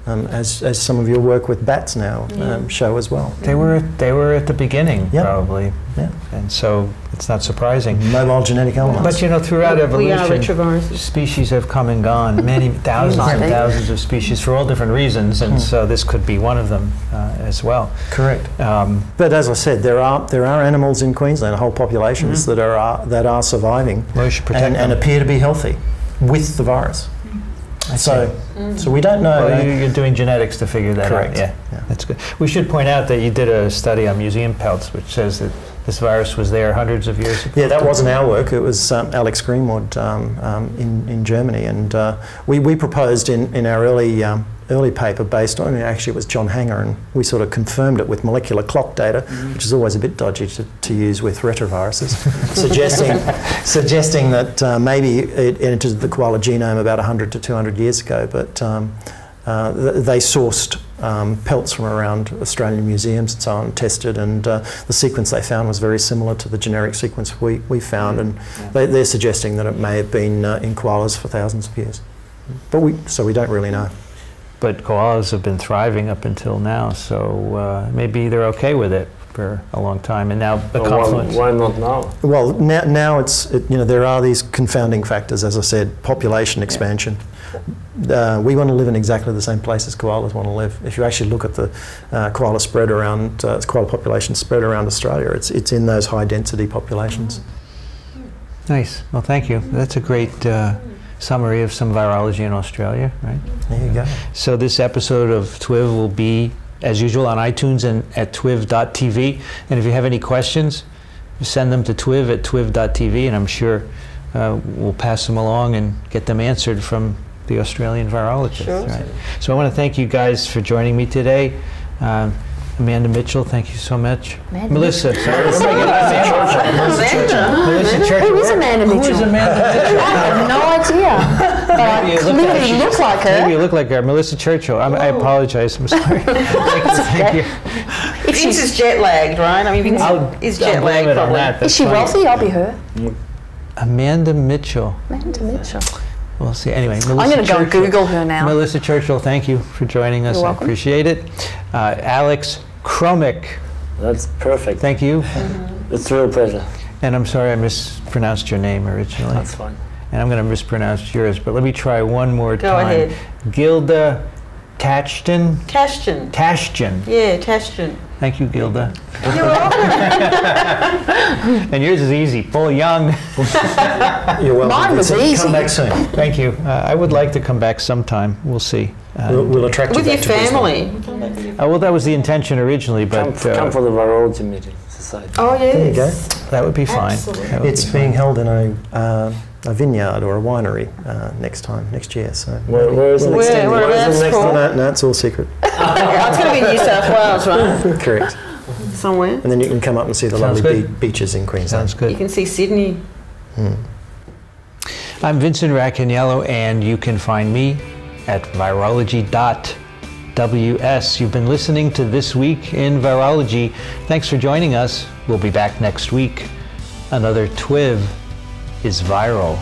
Um, as, as some of your work with bats now um, yeah. show as well. They were, they were at the beginning, yep. probably, yeah. and so it's not surprising. Mobile genetic elements. But you know, throughout we evolution, species have come and gone, many thousands and thousands of species for all different reasons, and hmm. so this could be one of them uh, as well. Correct. Um, but as I said, there are there are animals in Queensland, whole populations mm-hmm. that are, are that are surviving well, and, and appear to be healthy with the virus. So, mm. so we don't know. Well, you're doing genetics to figure that Correct. out. Yeah. yeah, that's good. We should point out that you did a study on museum pelts, which says that this virus was there hundreds of years ago. Yeah, that wasn't our work. It was um, Alex Khromykh um, um, in in Germany, and uh, we we proposed in in our early um, early paper based on, actually it was John Hanger, and we sort of confirmed it with molecular clock data, mm. which is always a bit dodgy to, to use with retroviruses, suggesting suggesting that uh, maybe it entered the koala genome about one hundred to two hundred years ago, but um, uh, th they sourced um, pelts from around Australian museums and so on, tested, and uh, the sequence they found was very similar to the generic sequence we, we found, and yeah. they, they're suggesting that it may have been uh, in koalas for thousands of years. But we, so we don't really know. But koalas have been thriving up until now, so uh, maybe they're okay with it for a long time. And now the well, confluence. Why, why not now? Well, now, now it's it, you know, there are these confounding factors, as I said, population expansion. Yeah. Uh, we want to live in exactly the same place as koalas want to live. If you actually look at the uh, koala spread around, uh, koala population spread around Australia, it's it's in those high density populations. Nice. Well, thank you. That's a great. Uh, Summary of some virology in Australia, right? There you go. So this episode of T W I V will be, as usual, on iTunes and at T W I V dot T V. And if you have any questions, send them to T W I V at T W I V dot T V, and I'm sure uh, we'll pass them along and get them answered from the Australian virologists. Sure. Right? So I want to thank you guys for joining me today. Um, Amanda Mitchell, thank you so much. Amanda Melissa, Melissa, Melissa, Melissa Churchill. Melissa Churchill. Who is Amanda Mitchell? Who is Amanda Mitchell? I have no idea. But I clearly look, look like her. Maybe you look like her. Melissa Churchill. I'm, I apologize. I'm sorry. Thank you. Thank you. If she's is jet lagged, right? I mean, I'll, is jet lagged probably. That. Is she wealthy? I'll be her. Amanda Mitchell. Amanda Mitchell. We'll see. Anyway, Melissa I'm going to go and Google her now. Melissa Churchill, thank you for joining us. You're welcome. I appreciate it. Uh, Alex Khromykh. That's perfect. Thank you. Mm-hmm. It's a real pleasure. And I'm sorry I mispronounced your name originally. That's fine. And I'm going to mispronounce yours, but let me try one more go time. Go ahead. Gilda Tachedjian. Tachedjian. Tachedjian. Yeah, Tachedjian. Thank you, Gilda. You're welcome. And yours is easy. Paul Young. You're welcome. Mine was easy. Come back soon. Thank you. Uh, I would like to come back sometime. We'll see. Uh, we'll, we'll attract you back to Brisbane. With your family. Uh, well, that was the intention originally, but come for, uh, come for the virology meeting society. Oh yes. There you go. That would be fine. Would it's be being fine. held in a. Uh, a vineyard or a winery uh, next time, next year. So where, where is the next where, where where is next no, no, it's all secret. Oh, it's going to be New South Wales, right? Correct. Somewhere. And then you can come up and see the Sounds lovely be beaches in Queensland. Sounds good. You can see Sydney. Hmm. I'm Vincent Racaniello, and you can find me at virology dot W S. You've been listening to This Week in Virology. Thanks for joining us. We'll be back next week. Another T W I V is viral.